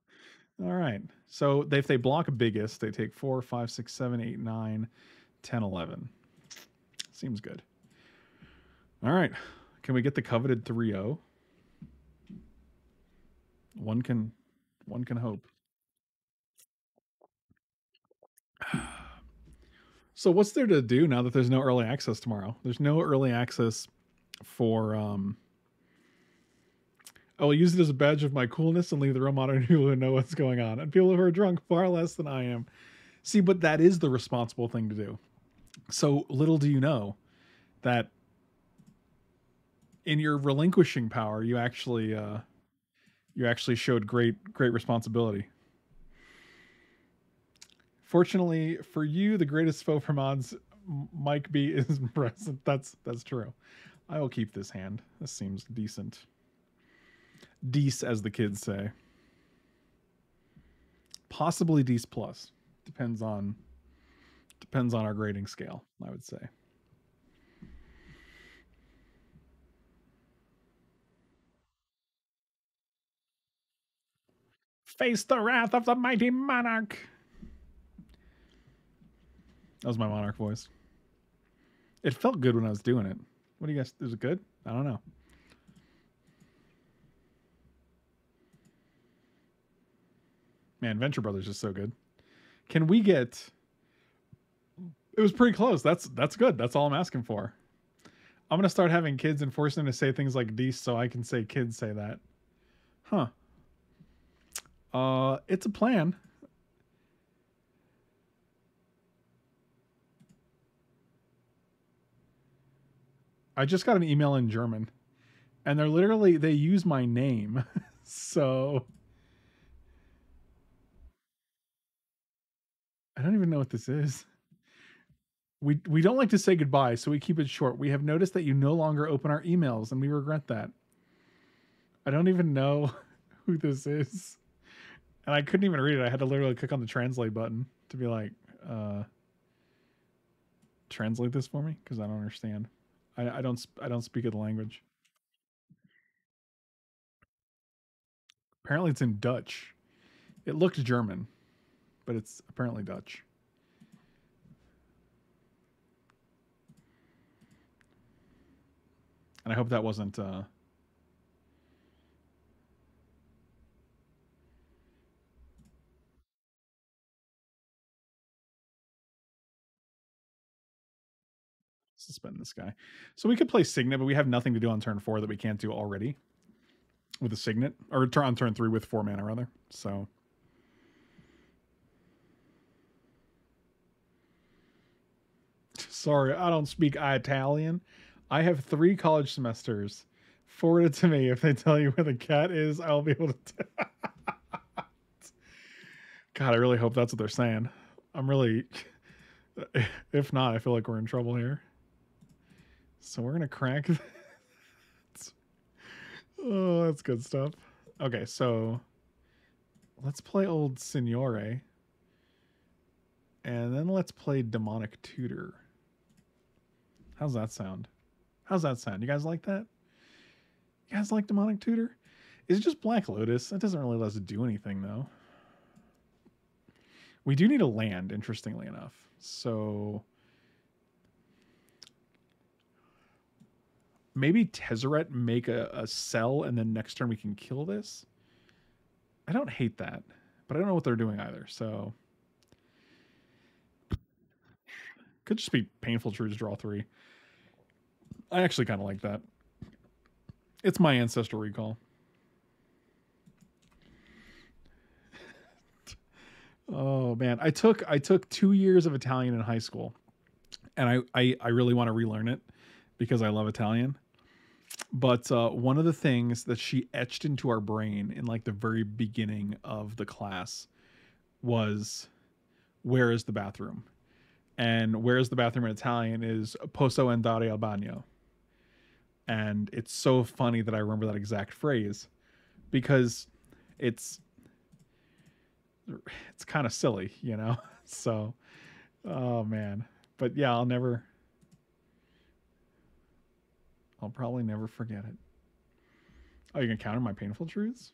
All right. So if they block biggest, they take 4, 5, 6, 7, 8, 9, 10, 11. Seems good. All right. Can we get the coveted 3-0? One can hope. So what's there to do now that there's no early access tomorrow? There's no early access for I will use it as a badge of my coolness and leave the room out on people who know what's going on. And people who are drunk far less than I am. See, but that is the responsible thing to do. So little do you know that in your relinquishing power, you actually showed great responsibility. Fortunately for you, the greatest foe for mods, Mike B, is present. That's true. I will keep this hand. This seems decent. Dece, as the kids say. Possibly Dece plus. Depends on our grading scale, I would say. Face the wrath of the mighty monarch. That was my monarch voice. It felt good when I was doing it. What do you guys... Is it good? I don't know. Man, Venture Brothers is so good. Can we get... It was pretty close. That's good. That's all I'm asking for. I'm going to start having kids and forcing them to say things like Dece so I can say kids say that. Huh. It's a plan. I just got an email in German and they're literally, they use my name. So I don't even know what this is. We don't like to say goodbye, so we keep it short. We have noticed that you no longer open our emails and we regret that. I don't even know who this is. And I couldn't even read it. I had to literally click on the translate button to be like, translate this for me, because I don't understand. I don't speak the language. Apparently, it's in Dutch. It looked German, but it's apparently Dutch. And I hope that wasn't. Suspend this guy. So we could play Signet, but we have nothing to do on turn 4 that we can't do already with a Signet, or on turn 3 with 4 mana rather. So sorry, I don't speak Italian. I have 3 college semesters. Forward it to me. If they tell you where the cat is, I'll be able to tell. God, I really hope that's what they're saying. I'm really, if not, I feel like we're in trouble here. So we're going to crack that. Oh, that's good stuff. Okay, so let's play Old Signore. And then let's play Demonic Tutor. How's that sound? How's that sound? You guys like that? You guys like Demonic Tutor? Is it just Black Lotus? That doesn't really let us do anything, though. We do need a land, interestingly enough. So... Maybe Tezzeret make a cell, and then next turn we can kill this. I don't hate that, but I don't know what they're doing either. So could just be Painful Truths, draw three. I actually kind of like that. It's my Ancestral Recall. Oh man, I took 2 years of Italian in high school, and I really want to relearn it because I love Italian. But one of the things that she etched into our brain in like the very beginning of the class was, "Where is the bathroom?" And "Where is the bathroom" in Italian is "Posso andare al bagno." And it's so funny that I remember that exact phrase, because it's kind of silly, you know? So, oh man. But yeah, I'll probably never forget it. Oh, you can counter my Painful Truths?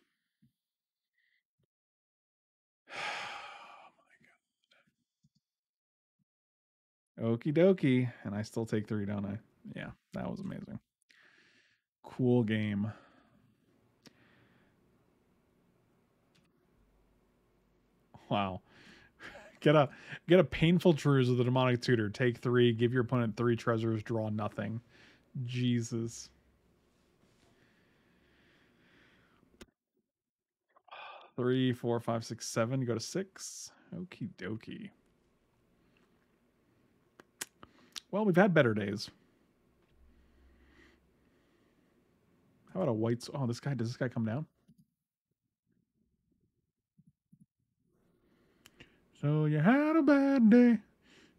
Oh my God. Okie dokie. And I still take three, don't I? Yeah, that was amazing. Cool game. Wow. Get a Painful Truths of the Demonic Tutor. Take three, give your opponent three treasures, draw nothing. Jesus. Three, four, five, six, seven. Go to six. Okie dokie. Well, we've had better days. How about a white... Oh, this guy... Does this guy come down? So you had a bad day.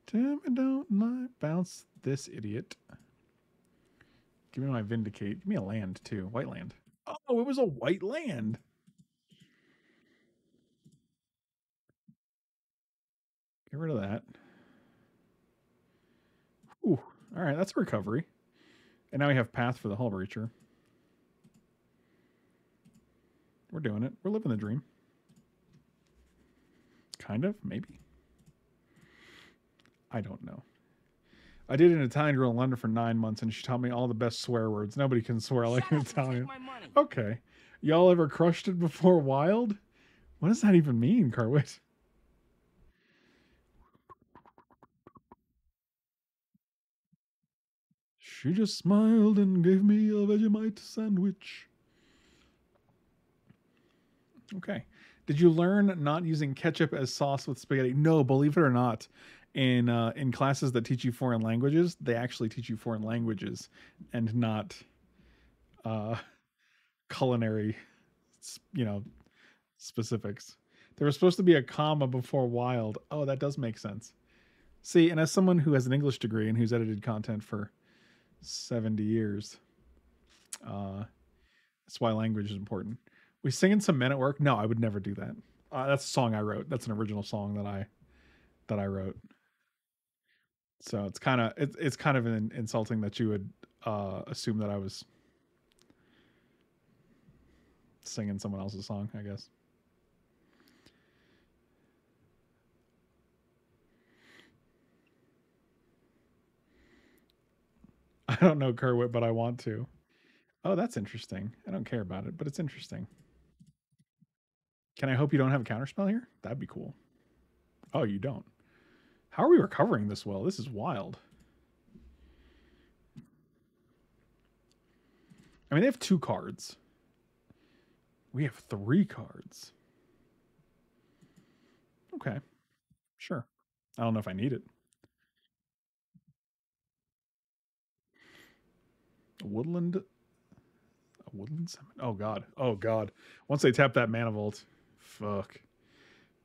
Tell me don't lie. Bounce this idiot. Give me my Vindicate. Give me a land, too. White land. Oh, it was a white land. Get rid of that. Ooh. All right, that's a recovery. And now we have Path for the Hull Breacher. We're doing it. We're living the dream. Kind of, maybe. I don't know. I did an Italian girl in London for 9 months, and she taught me all the best swear words. Nobody can swear like an Italian. Okay. Y'all ever crushed it before wild? What does that even mean, Carwit? She just smiled and gave me a Vegemite sandwich. Okay. Did you learn not using ketchup as sauce with spaghetti? No, believe it or not, in classes that teach you foreign languages, they actually teach you foreign languages and not culinary, you know, specifics. There was supposed to be a comma before wild. Oh, that does make sense. See, and as someone who has an English degree and who's edited content for 70 years, that's why language is important. We sing in some men at work. No, I would never do that. That's a song I wrote. That's an original song that I wrote. So it's kind of insulting that you would assume that I was singing someone else's song, I guess. I don't know Kerwit, but I want to. Oh, that's interesting. I don't care about it, but it's interesting. Can I hope you don't have a counterspell here? That'd be cool. Oh, you don't. How are we recovering this well? This is wild. I mean, they have 2 cards. We have 3 cards. Okay. Sure. I don't know if I need it. Woodland Summon. Oh, God. Oh, God. Once they tap that Mana Vault. Fuck.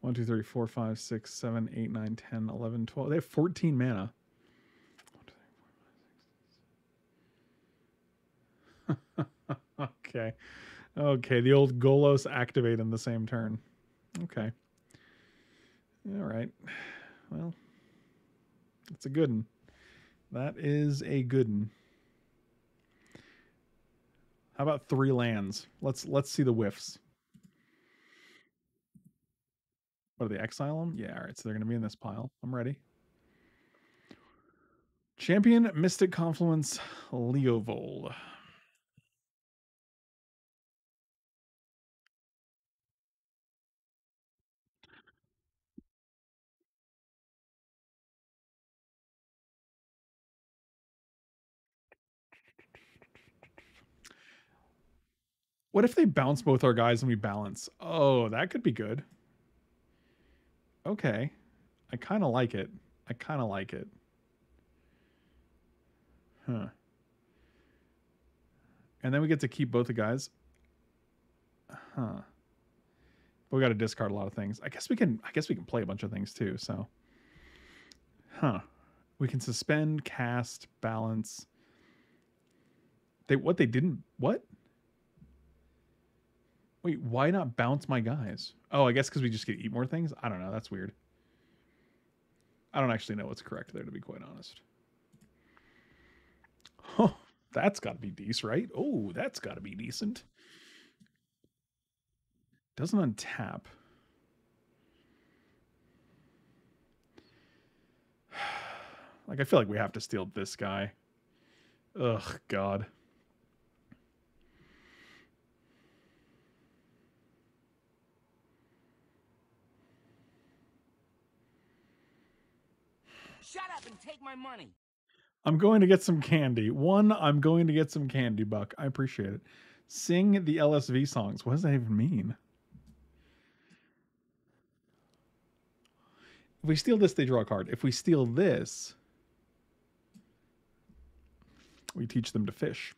1, 2, 3, 4, 5, 6, 7, 8, 9, 10, 11, 12. They have 14 mana. 1, 2, 3, 4, 5, 6. Okay. Okay. The old Golos activate in the same turn. Okay. All right. Well, that's a good one. That is a good one. How about 3 lands? Let's see the whiffs. What are they, exile them? Yeah, all right, so they're going to be in this pile. I'm ready. Champion, Mystic Confluence, Leovol. What if they bounce both our guys and we balance? Oh, that could be good. Okay. I kind of like it. I kind of like it. Huh. And then we get to keep both the guys. Huh. But we got to discard a lot of things. I guess we can play a bunch of things too, so. Huh. We can suspend, cast, balance. What? Wait, why not bounce my guys? Oh, I guess because we just get to eat more things? I don't know. That's weird. I don't actually know what's correct there, to be quite honest. Oh, that's got to be decent, right? Oh, that's got to be decent. Doesn't untap. Like, I feel like we have to steal this guy. Ugh, God. Shut up and take my money. I'm going to get some candy. One, I'm going to get some candy, Buck. I appreciate it. Sing the LSV songs. What does that even mean? If we steal this, they draw a card. If we steal this, we teach them to fish.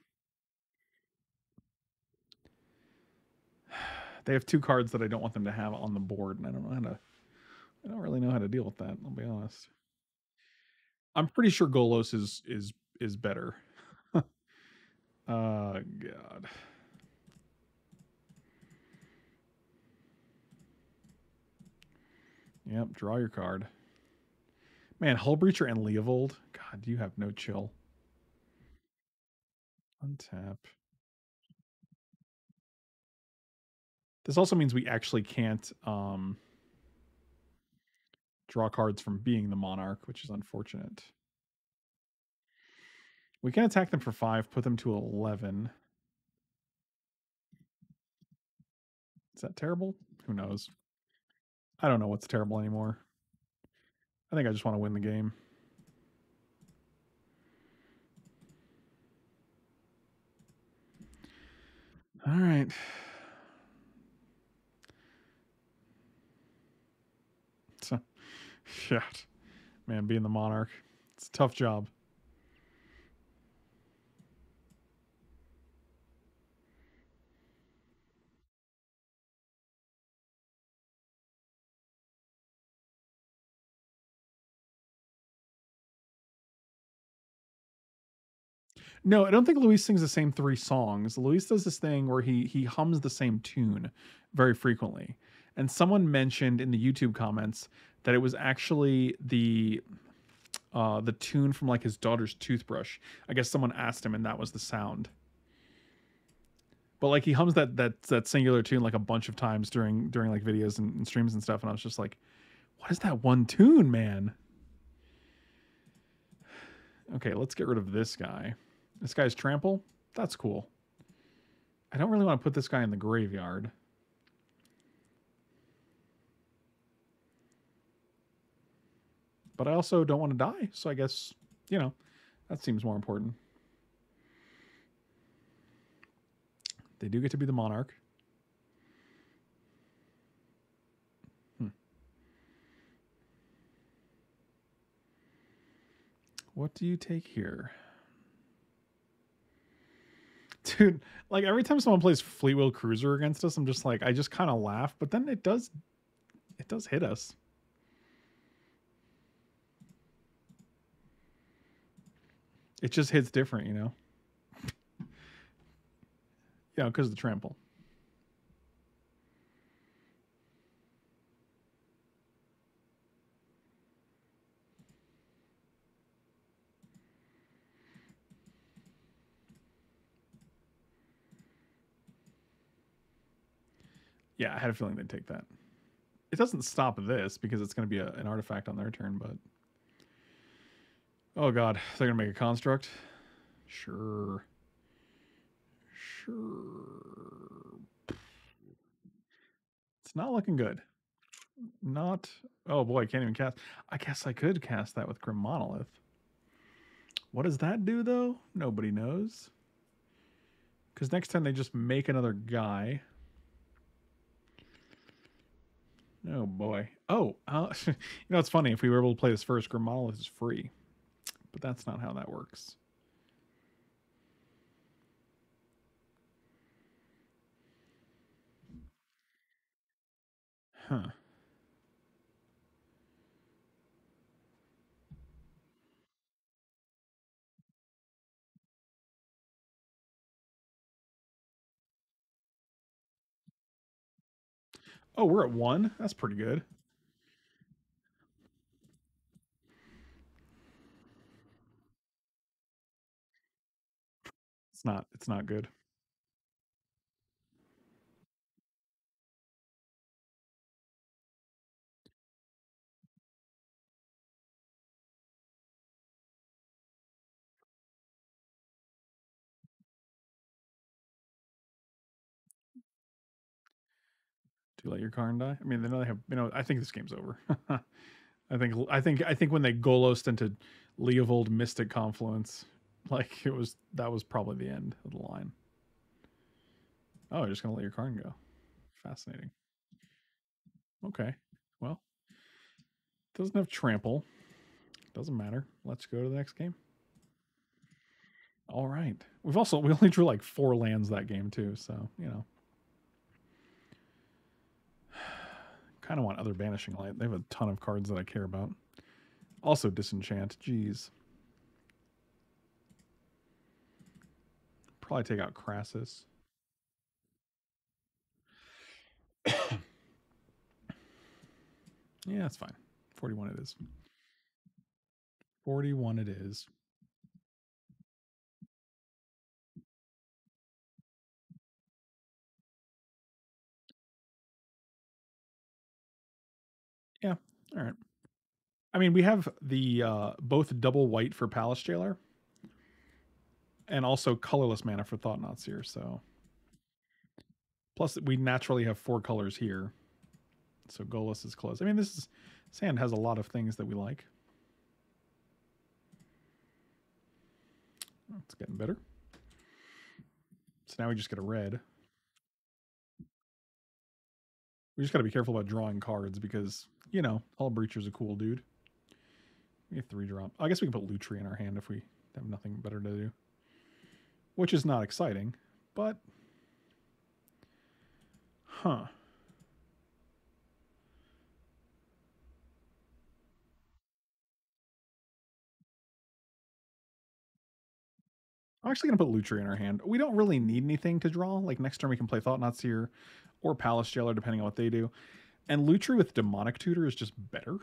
They have two cards that I don't want them to have on the board, and I don't really know how to deal with that, I'll be honest. I'm pretty sure Golos is better. God. Yep, draw your card. Man, Hullbreacher and Leovold. God, you have no chill. Untap. This also means we actually can't draw cards from being the monarch, which is unfortunate. We can attack them for 5, put them to 11. Is that terrible? Who knows? I don't know what's terrible anymore. I think I just want to win the game. All right. So, shit. Man, being the monarch, it's a tough job. No, I don't think Luis sings the same 3 songs. Luis does this thing where he hums the same tune very frequently. And someone mentioned in the YouTube comments that it was actually the tune from like his daughter's toothbrush. I guess someone asked him and that was the sound. But like he hums that singular tune like a bunch of times during like videos and streams and stuff. And I was just like, what is that one tune, man? Okay, let's get rid of this guy. This guy's trample. That's cool. I don't really want to put this guy in the graveyard. But I also don't want to die. So I guess, you know, that seems more important. They do get to be the monarch. What do you take here? Dude, like every time someone plays Fleetwheel Cruiser against us, I'm just like, I just kind of laugh, but then it does hit us. It just hits different, you know? Yeah, because of the trample. Yeah, I had a feeling they'd take that. It doesn't stop this because it's going to be an artifact on their turn, but... Oh, God. They're going to make a construct? Sure. Sure. It's not looking good. Not... Oh, boy, I can't even cast... I guess I could cast that with Grim Monolith. What does that do, though? Nobody knows. Because next time they just make another guy. Oh, boy. Oh, you know, it's funny. If we were able to play this first, Grim Monolith is free. But that's not how that works. Huh. Oh, we're at 1. That's pretty good. It's not good. You let your Karn die? I mean, they know they have, you know, I think this game's over. I think when they Golosed into Leovold Mystic Confluence, like, that was probably the end of the line. Oh, you're just gonna let your Karn go. Fascinating. Okay. Well, doesn't have trample. Doesn't matter. Let's go to the next game. All right. We only drew like 4 lands that game too, so you know. Kind of want other Banishing Light. They have a ton of cards that I care about. Also Disenchant. Jeez. Probably take out Crassus. Yeah, that's fine. 41 it is. 41 it is. Yeah, all right. I mean, we have the both double white for Palace Jailer and also colorless mana for Thought-Knot Seer, so plus we naturally have 4 colors here. So Golos is close. I mean, this is Sand has a lot of things that we like. It's getting better. So now we just get a red. We just got to be careful about drawing cards because, you know, Hull Breacher's a cool dude. We have 3 drop. I guess we can put Lutri in our hand if we have nothing better to do. Which is not exciting, but... Huh. I'm actually going to put Lutri in our hand. We don't really need anything to draw. Like, next turn we can play Thought-Knot Seer or Palace Jailer, depending on what they do. And Lutri with Demonic Tutor is just better.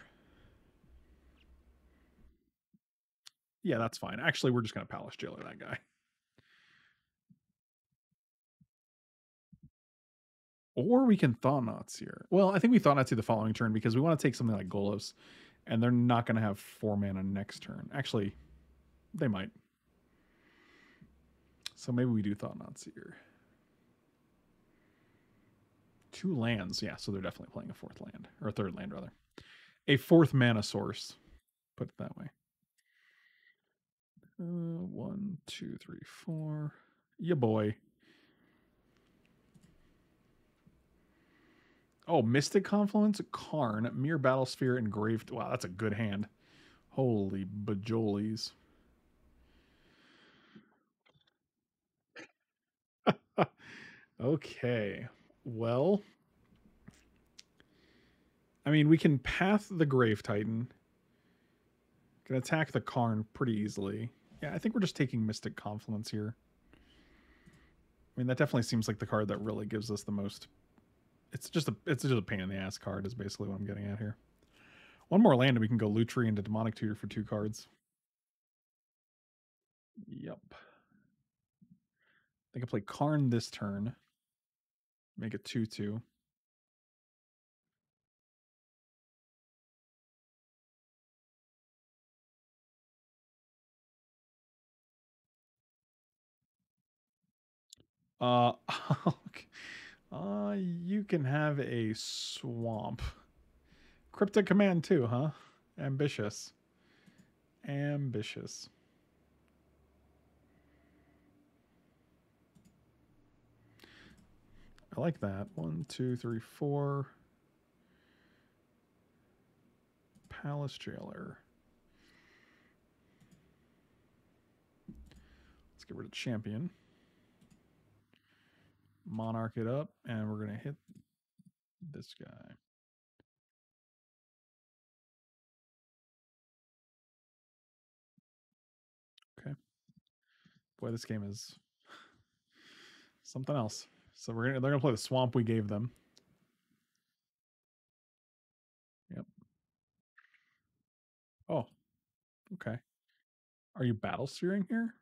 Yeah, that's fine. Actually, we're just going to Palace Jailer that guy. Or we can Thought-Knot Seer. Well, I think we Thought-Knot Seer the following turn because we want to take something like Golos, and they're not going to have 4 mana next turn. Actually, they might. So maybe we do Thought-Knot Seer. 2 lands, yeah, so they're definitely playing a 4th land, or a 3rd land, rather. A 4th mana source, put it that way. 1, 2, 3, 4. Yeah, boy. Oh, Mystic Confluence, Karn, Mere Battlesphere, Engraved. Wow, that's a good hand. Holy bajolies. Okay. Well, I mean, we can Path the Grave Titan. Can attack the Karn pretty easily. Yeah, I think we're just taking Mystic Confluence here. I mean, that definitely seems like the card that really gives us the most. It's just a pain in the ass card is basically what I'm getting at here. 1 more land and we can go Lutri into Demonic Tutor for 2 cards. Yep. I think I play Karn this turn. Make it 2/2. You can have a swamp. Cryptic Command too, huh? Ambitious. Ambitious. I like that. 1, 2, 3, 4. Palace Jailer. Let's get rid of Champion. Monarch it up, and we're going to hit this guy. Okay. Boy, this game is something else. So we're gonna, they're going to play the swamp we gave them. Yep. Oh, okay. Are you battle steering here?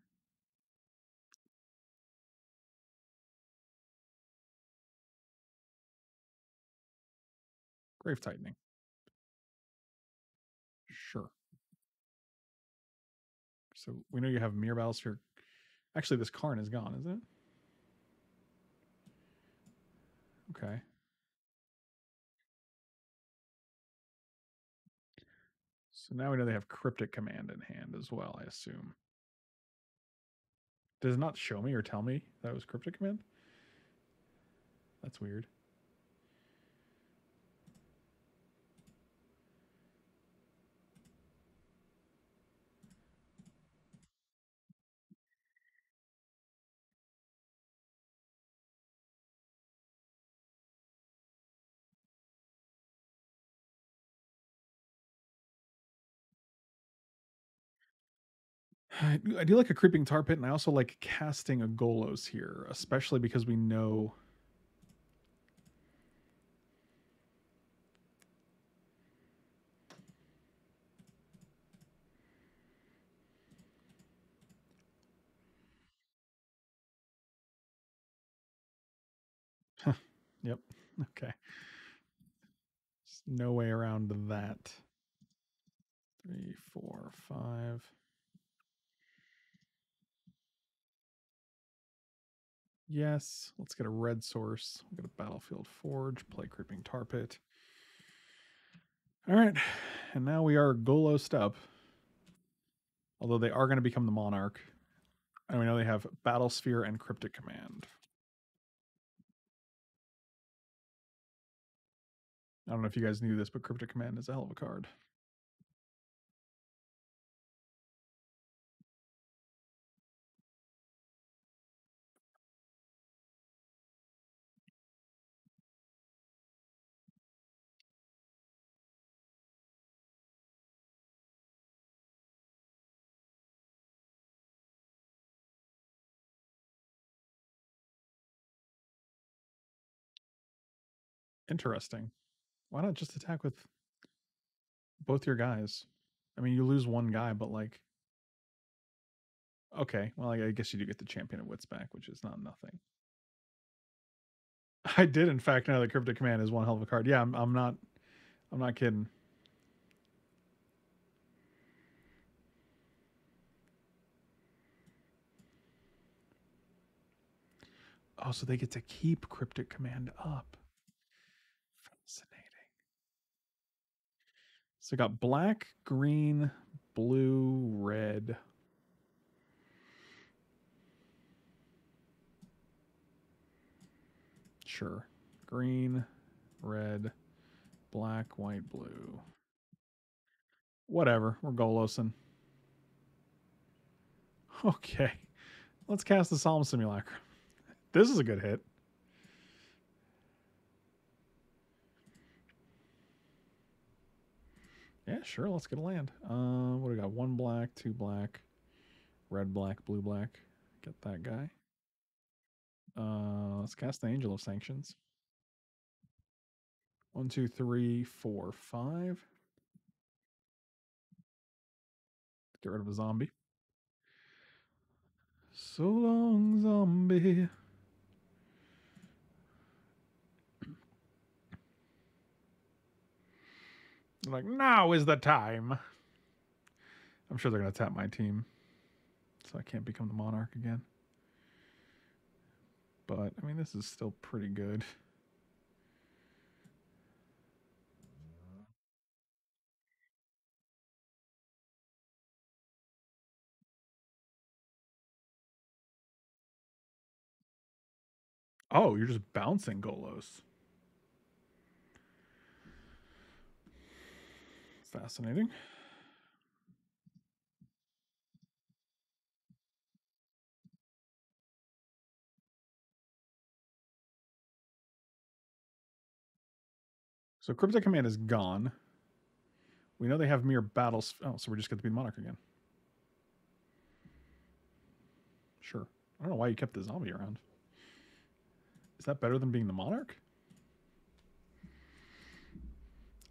Grave Tightening. Sure. So we know you have Mere Battle Sphere. Actually, this Karn is gone, isn't it? Okay. So now we know they have Cryptic Command in hand as well, I assume. Does it not show me or tell me that it was Cryptic Command? That's weird. I do like a Creeping Tar Pit, and I also like casting a Golos here, especially because we know... Huh. Yep. Okay. There's no way around that. 3, 4, 5... Yes, let's get a red source. We'll get a Battlefield Forge, play Creeping Tar Pit. All right, and now we are Golos'd up. Although they are going to become the Monarch. And we know they have Battle Sphere and Cryptic Command. I don't know if you guys knew this, but Cryptic Command is a hell of a card. Interesting. Why not just attack with both your guys? I mean, you lose one guy, but like... Okay, well, I guess you do get the Champion of Wits back, which is not nothing. I did, in fact, know that Cryptic Command is one hell of a card. Yeah, I'm not kidding. Oh, so they get to keep Cryptic Command up. So I got black, green, blue, red. Sure. Green, red, black, white, blue. Whatever. We're Golosing. Okay. Let's cast the Solemn Simulacrum. This is a good hit. Yeah, sure. Let's get a land. What do we got? 1 black, 2 black, red black, blue black. Get that guy. Let's cast the Angel of Sanctions. 1, 2, 3, 4, 5. Get rid of a zombie. So long, zombie. Like, now is the time. I'm sure they're going to tap my team. So I can't become the Monarch again. But, I mean, this is still pretty good. Oh, you're just bouncing Golos. Fascinating. So Cryptic Command is gone. We know they have Mere Battles. Oh, so we're just going to be the Monarch again. Sure. I don't know why you kept the zombie around. Is that better than being the Monarch?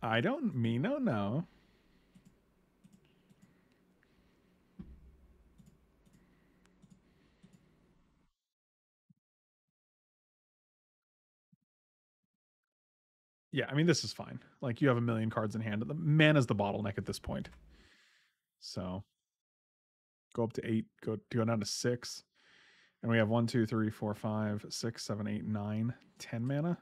I don't mean no, no. Yeah, I mean, this is fine. Like, you have a million cards in hand. The mana's the bottleneck at this point. So, go up to 8, go down to 6. And we have 1, 2, 3, 4, 5, 6, 7, 8, 9, 10 mana.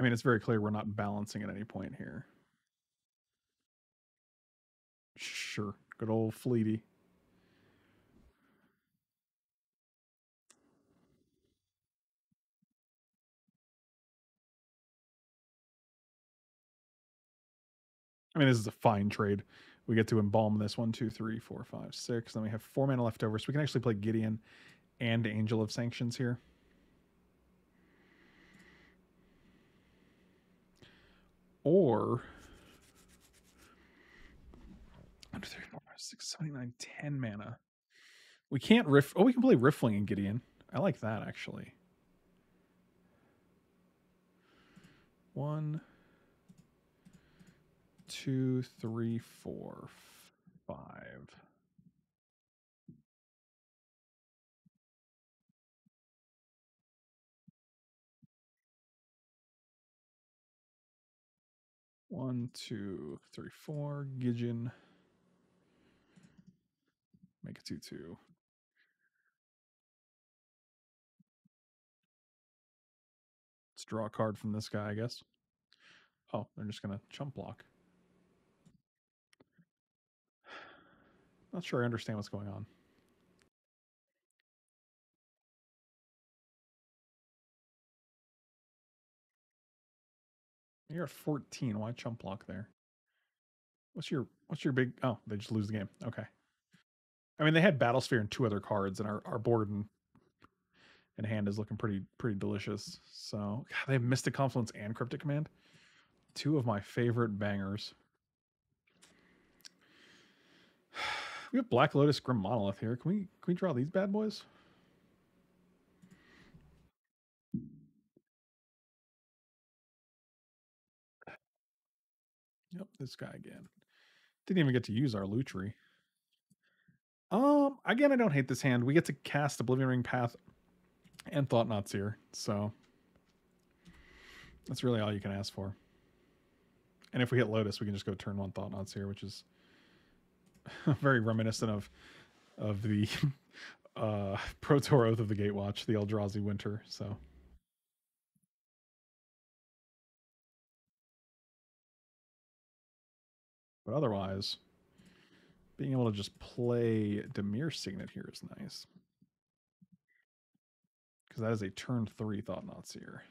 I mean, it's very clear we're not balancing at any point here. Sure. Good old Fleety. I mean, this is a fine trade. We get to embalm this 1, 2, 3, 4, 5, 6. Then we have 4 mana left over, so we can actually play Gideon and Angel of Sanctions here. Or 1, 2, 3, 4, 5, 6, 7, 8, 9, 10 mana. We can't riff. Oh, we can play Riftwing and Gideon. I like that actually. 1, 2, 3, 4, 5. One, two, three, four. Gideon. Make it 2/2. Let's draw a card from this guy, I guess. Oh, they're just gonna chump block. Not sure I understand what's going on. You're at 14. Why chump block there? What's your big? Oh, they just lose the game. Okay. I mean, they had Battlesphere and 2 other cards, and our board and hand is looking pretty delicious. So God, they have Mystic Confluence and Cryptic Command, 2 of my favorite bangers. We have Black Lotus, Grim Monolith here. Can we draw these bad boys? Yep, this guy again. Didn't even get to use our Lutri. Again, I don't hate this hand. We get to cast Oblivion Ring, Path, and Thought-Knot Seer. So that's really all you can ask for. And if we hit Lotus, we can just go turn 1 Thought-Knot Seer, which is very reminiscent of the Pro Tour Oath of the Gatewatch, the Eldrazi Winter. So. But otherwise, being able to just play Demir Signet here is nice. Because that is a turn 3 Thought-Knot Seer.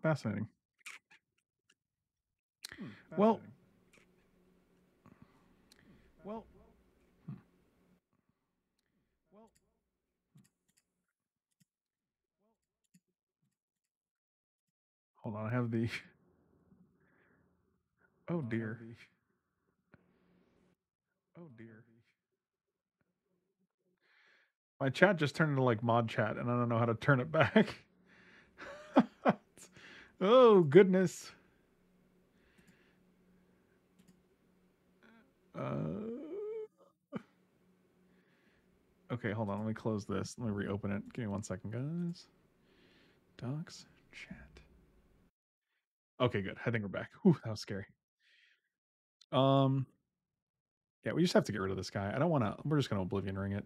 Fascinating. Well. Hold on, I have the. Oh dear. Oh dear. My chat just turned into like mod chat, and I don't know how to turn it back. Oh, goodness. Okay, hold on. Let me close this. Let me reopen it. Give me 1 second, guys. Docs, chat. Okay, good. I think we're back. Ooh, that was scary. Yeah, we just have to get rid of this guy. I don't want to... We're just going to Oblivion Ring it.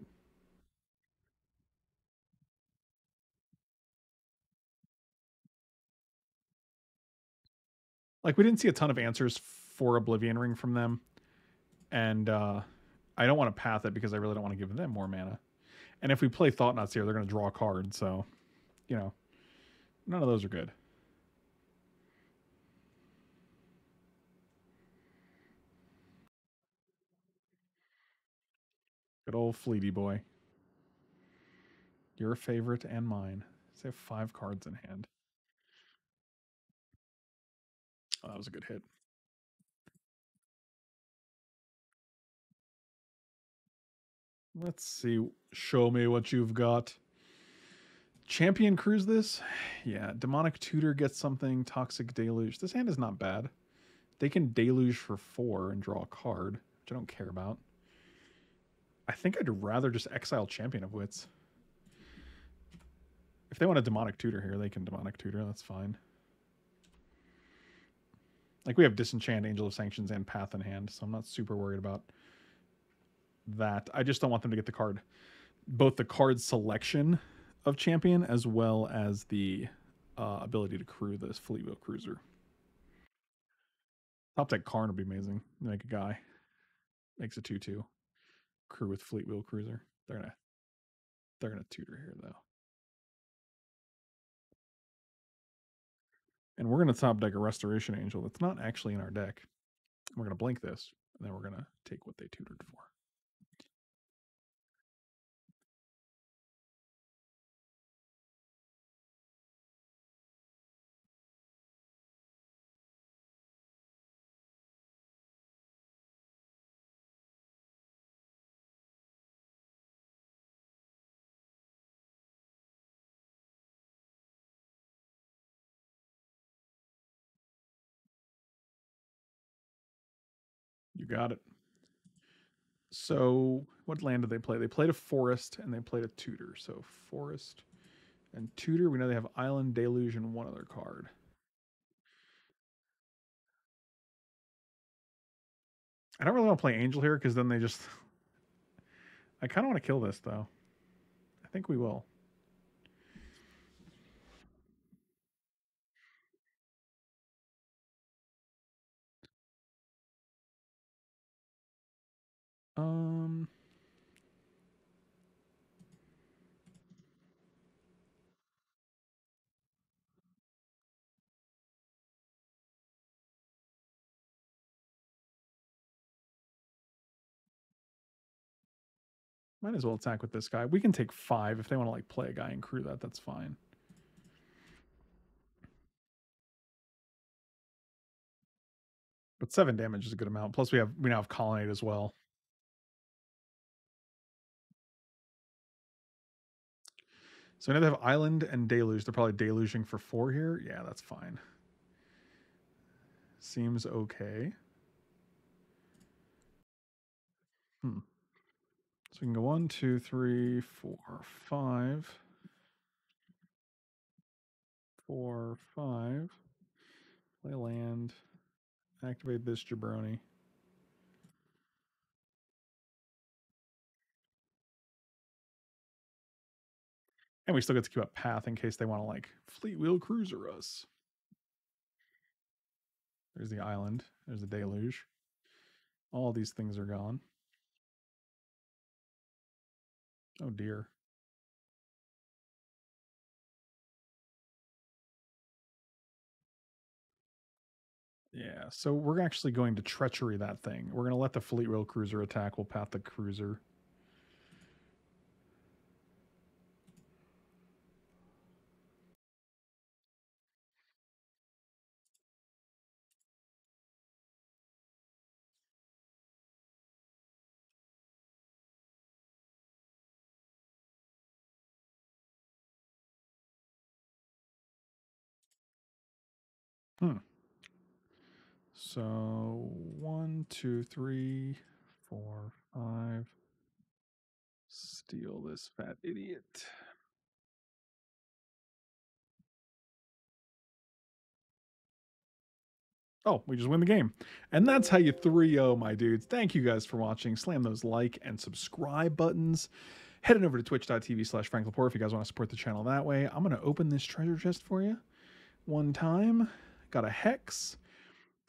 Like, we didn't see a ton of answers for Oblivion Ring from them. And I don't want to path it because I really don't want to give them more mana. And if we play Thought-Knot Seer, they're going to draw a card. So, you know, none of those are good. Good old Fleety boy. Your favorite and mine. They have 5 cards in hand. Oh, that was a good hit. Let's see. Show me what you've got. Champion Cruise this? Yeah. Demonic Tutor gets something. Toxic Deluge. This hand is not bad. They can Deluge for 4 and draw a card, which I don't care about. I think I'd rather just exile Champion of Wits. If they want a Demonic Tutor here, they can Demonic Tutor. That's fine. Like, we have Disenchant, Angel of Sanctions, and Path in hand, so I'm not super worried about that. I just don't want them to get the card. Both the card selection of Champion as well as the ability to crew this Fleet Wheel Cruiser. Top deck Karn would be amazing. Make a guy. Makes a 2-2. Crew with Fleet Wheel Cruiser. They're gonna tutor here though. And we're gonna top deck a Restoration Angel that's not actually in our deck. We're gonna blink this, and then we're gonna take what they tutored for. Got it. So what land did they play? They played a Forest and they played a Tutor. So Forest and Tutor. We know they have Island, Deluge, and one other card. I don't really want to play Angel here because then they just... I kind of want to kill this though. I think we will. Might as well attack with this guy. We can take 5 if they want to like play a guy and crew that. That's fine. But 7 damage is a good amount. Plus we now have Colonnade as well. So now they have Island and Deluge. They're probably deluging for 4 here. Yeah, that's fine. Seems okay. So we can go 1, 2, 3, 4, 5. 4, 5. Play land. Activate this jabroni. And we still get to keep up Path in case they want to like Fleet Wheel Cruiser us. There's the Island. There's the Deluge. All these things are gone. Oh dear. Yeah, so we're actually going to Treachery that thing. We're going to let the Fleet Wheel Cruiser attack. We'll Path the Cruiser. So 1, 2, 3, 4, 5. Steal this fat idiot. Oh, we just win the game. And that's how you 3-0, my dudes. Thank you guys for watching. Slam those like and subscribe buttons. Head on over to twitch.tv/FrankLaporte if you guys want to support the channel that way. I'm going to open this treasure chest for you one time. Got a Hex,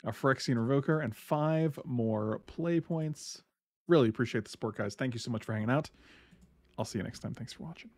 a Phyrexian Revoker, and 5 more play points. Really appreciate the support, guys. Thank you so much for hanging out. I'll see you next time. Thanks for watching.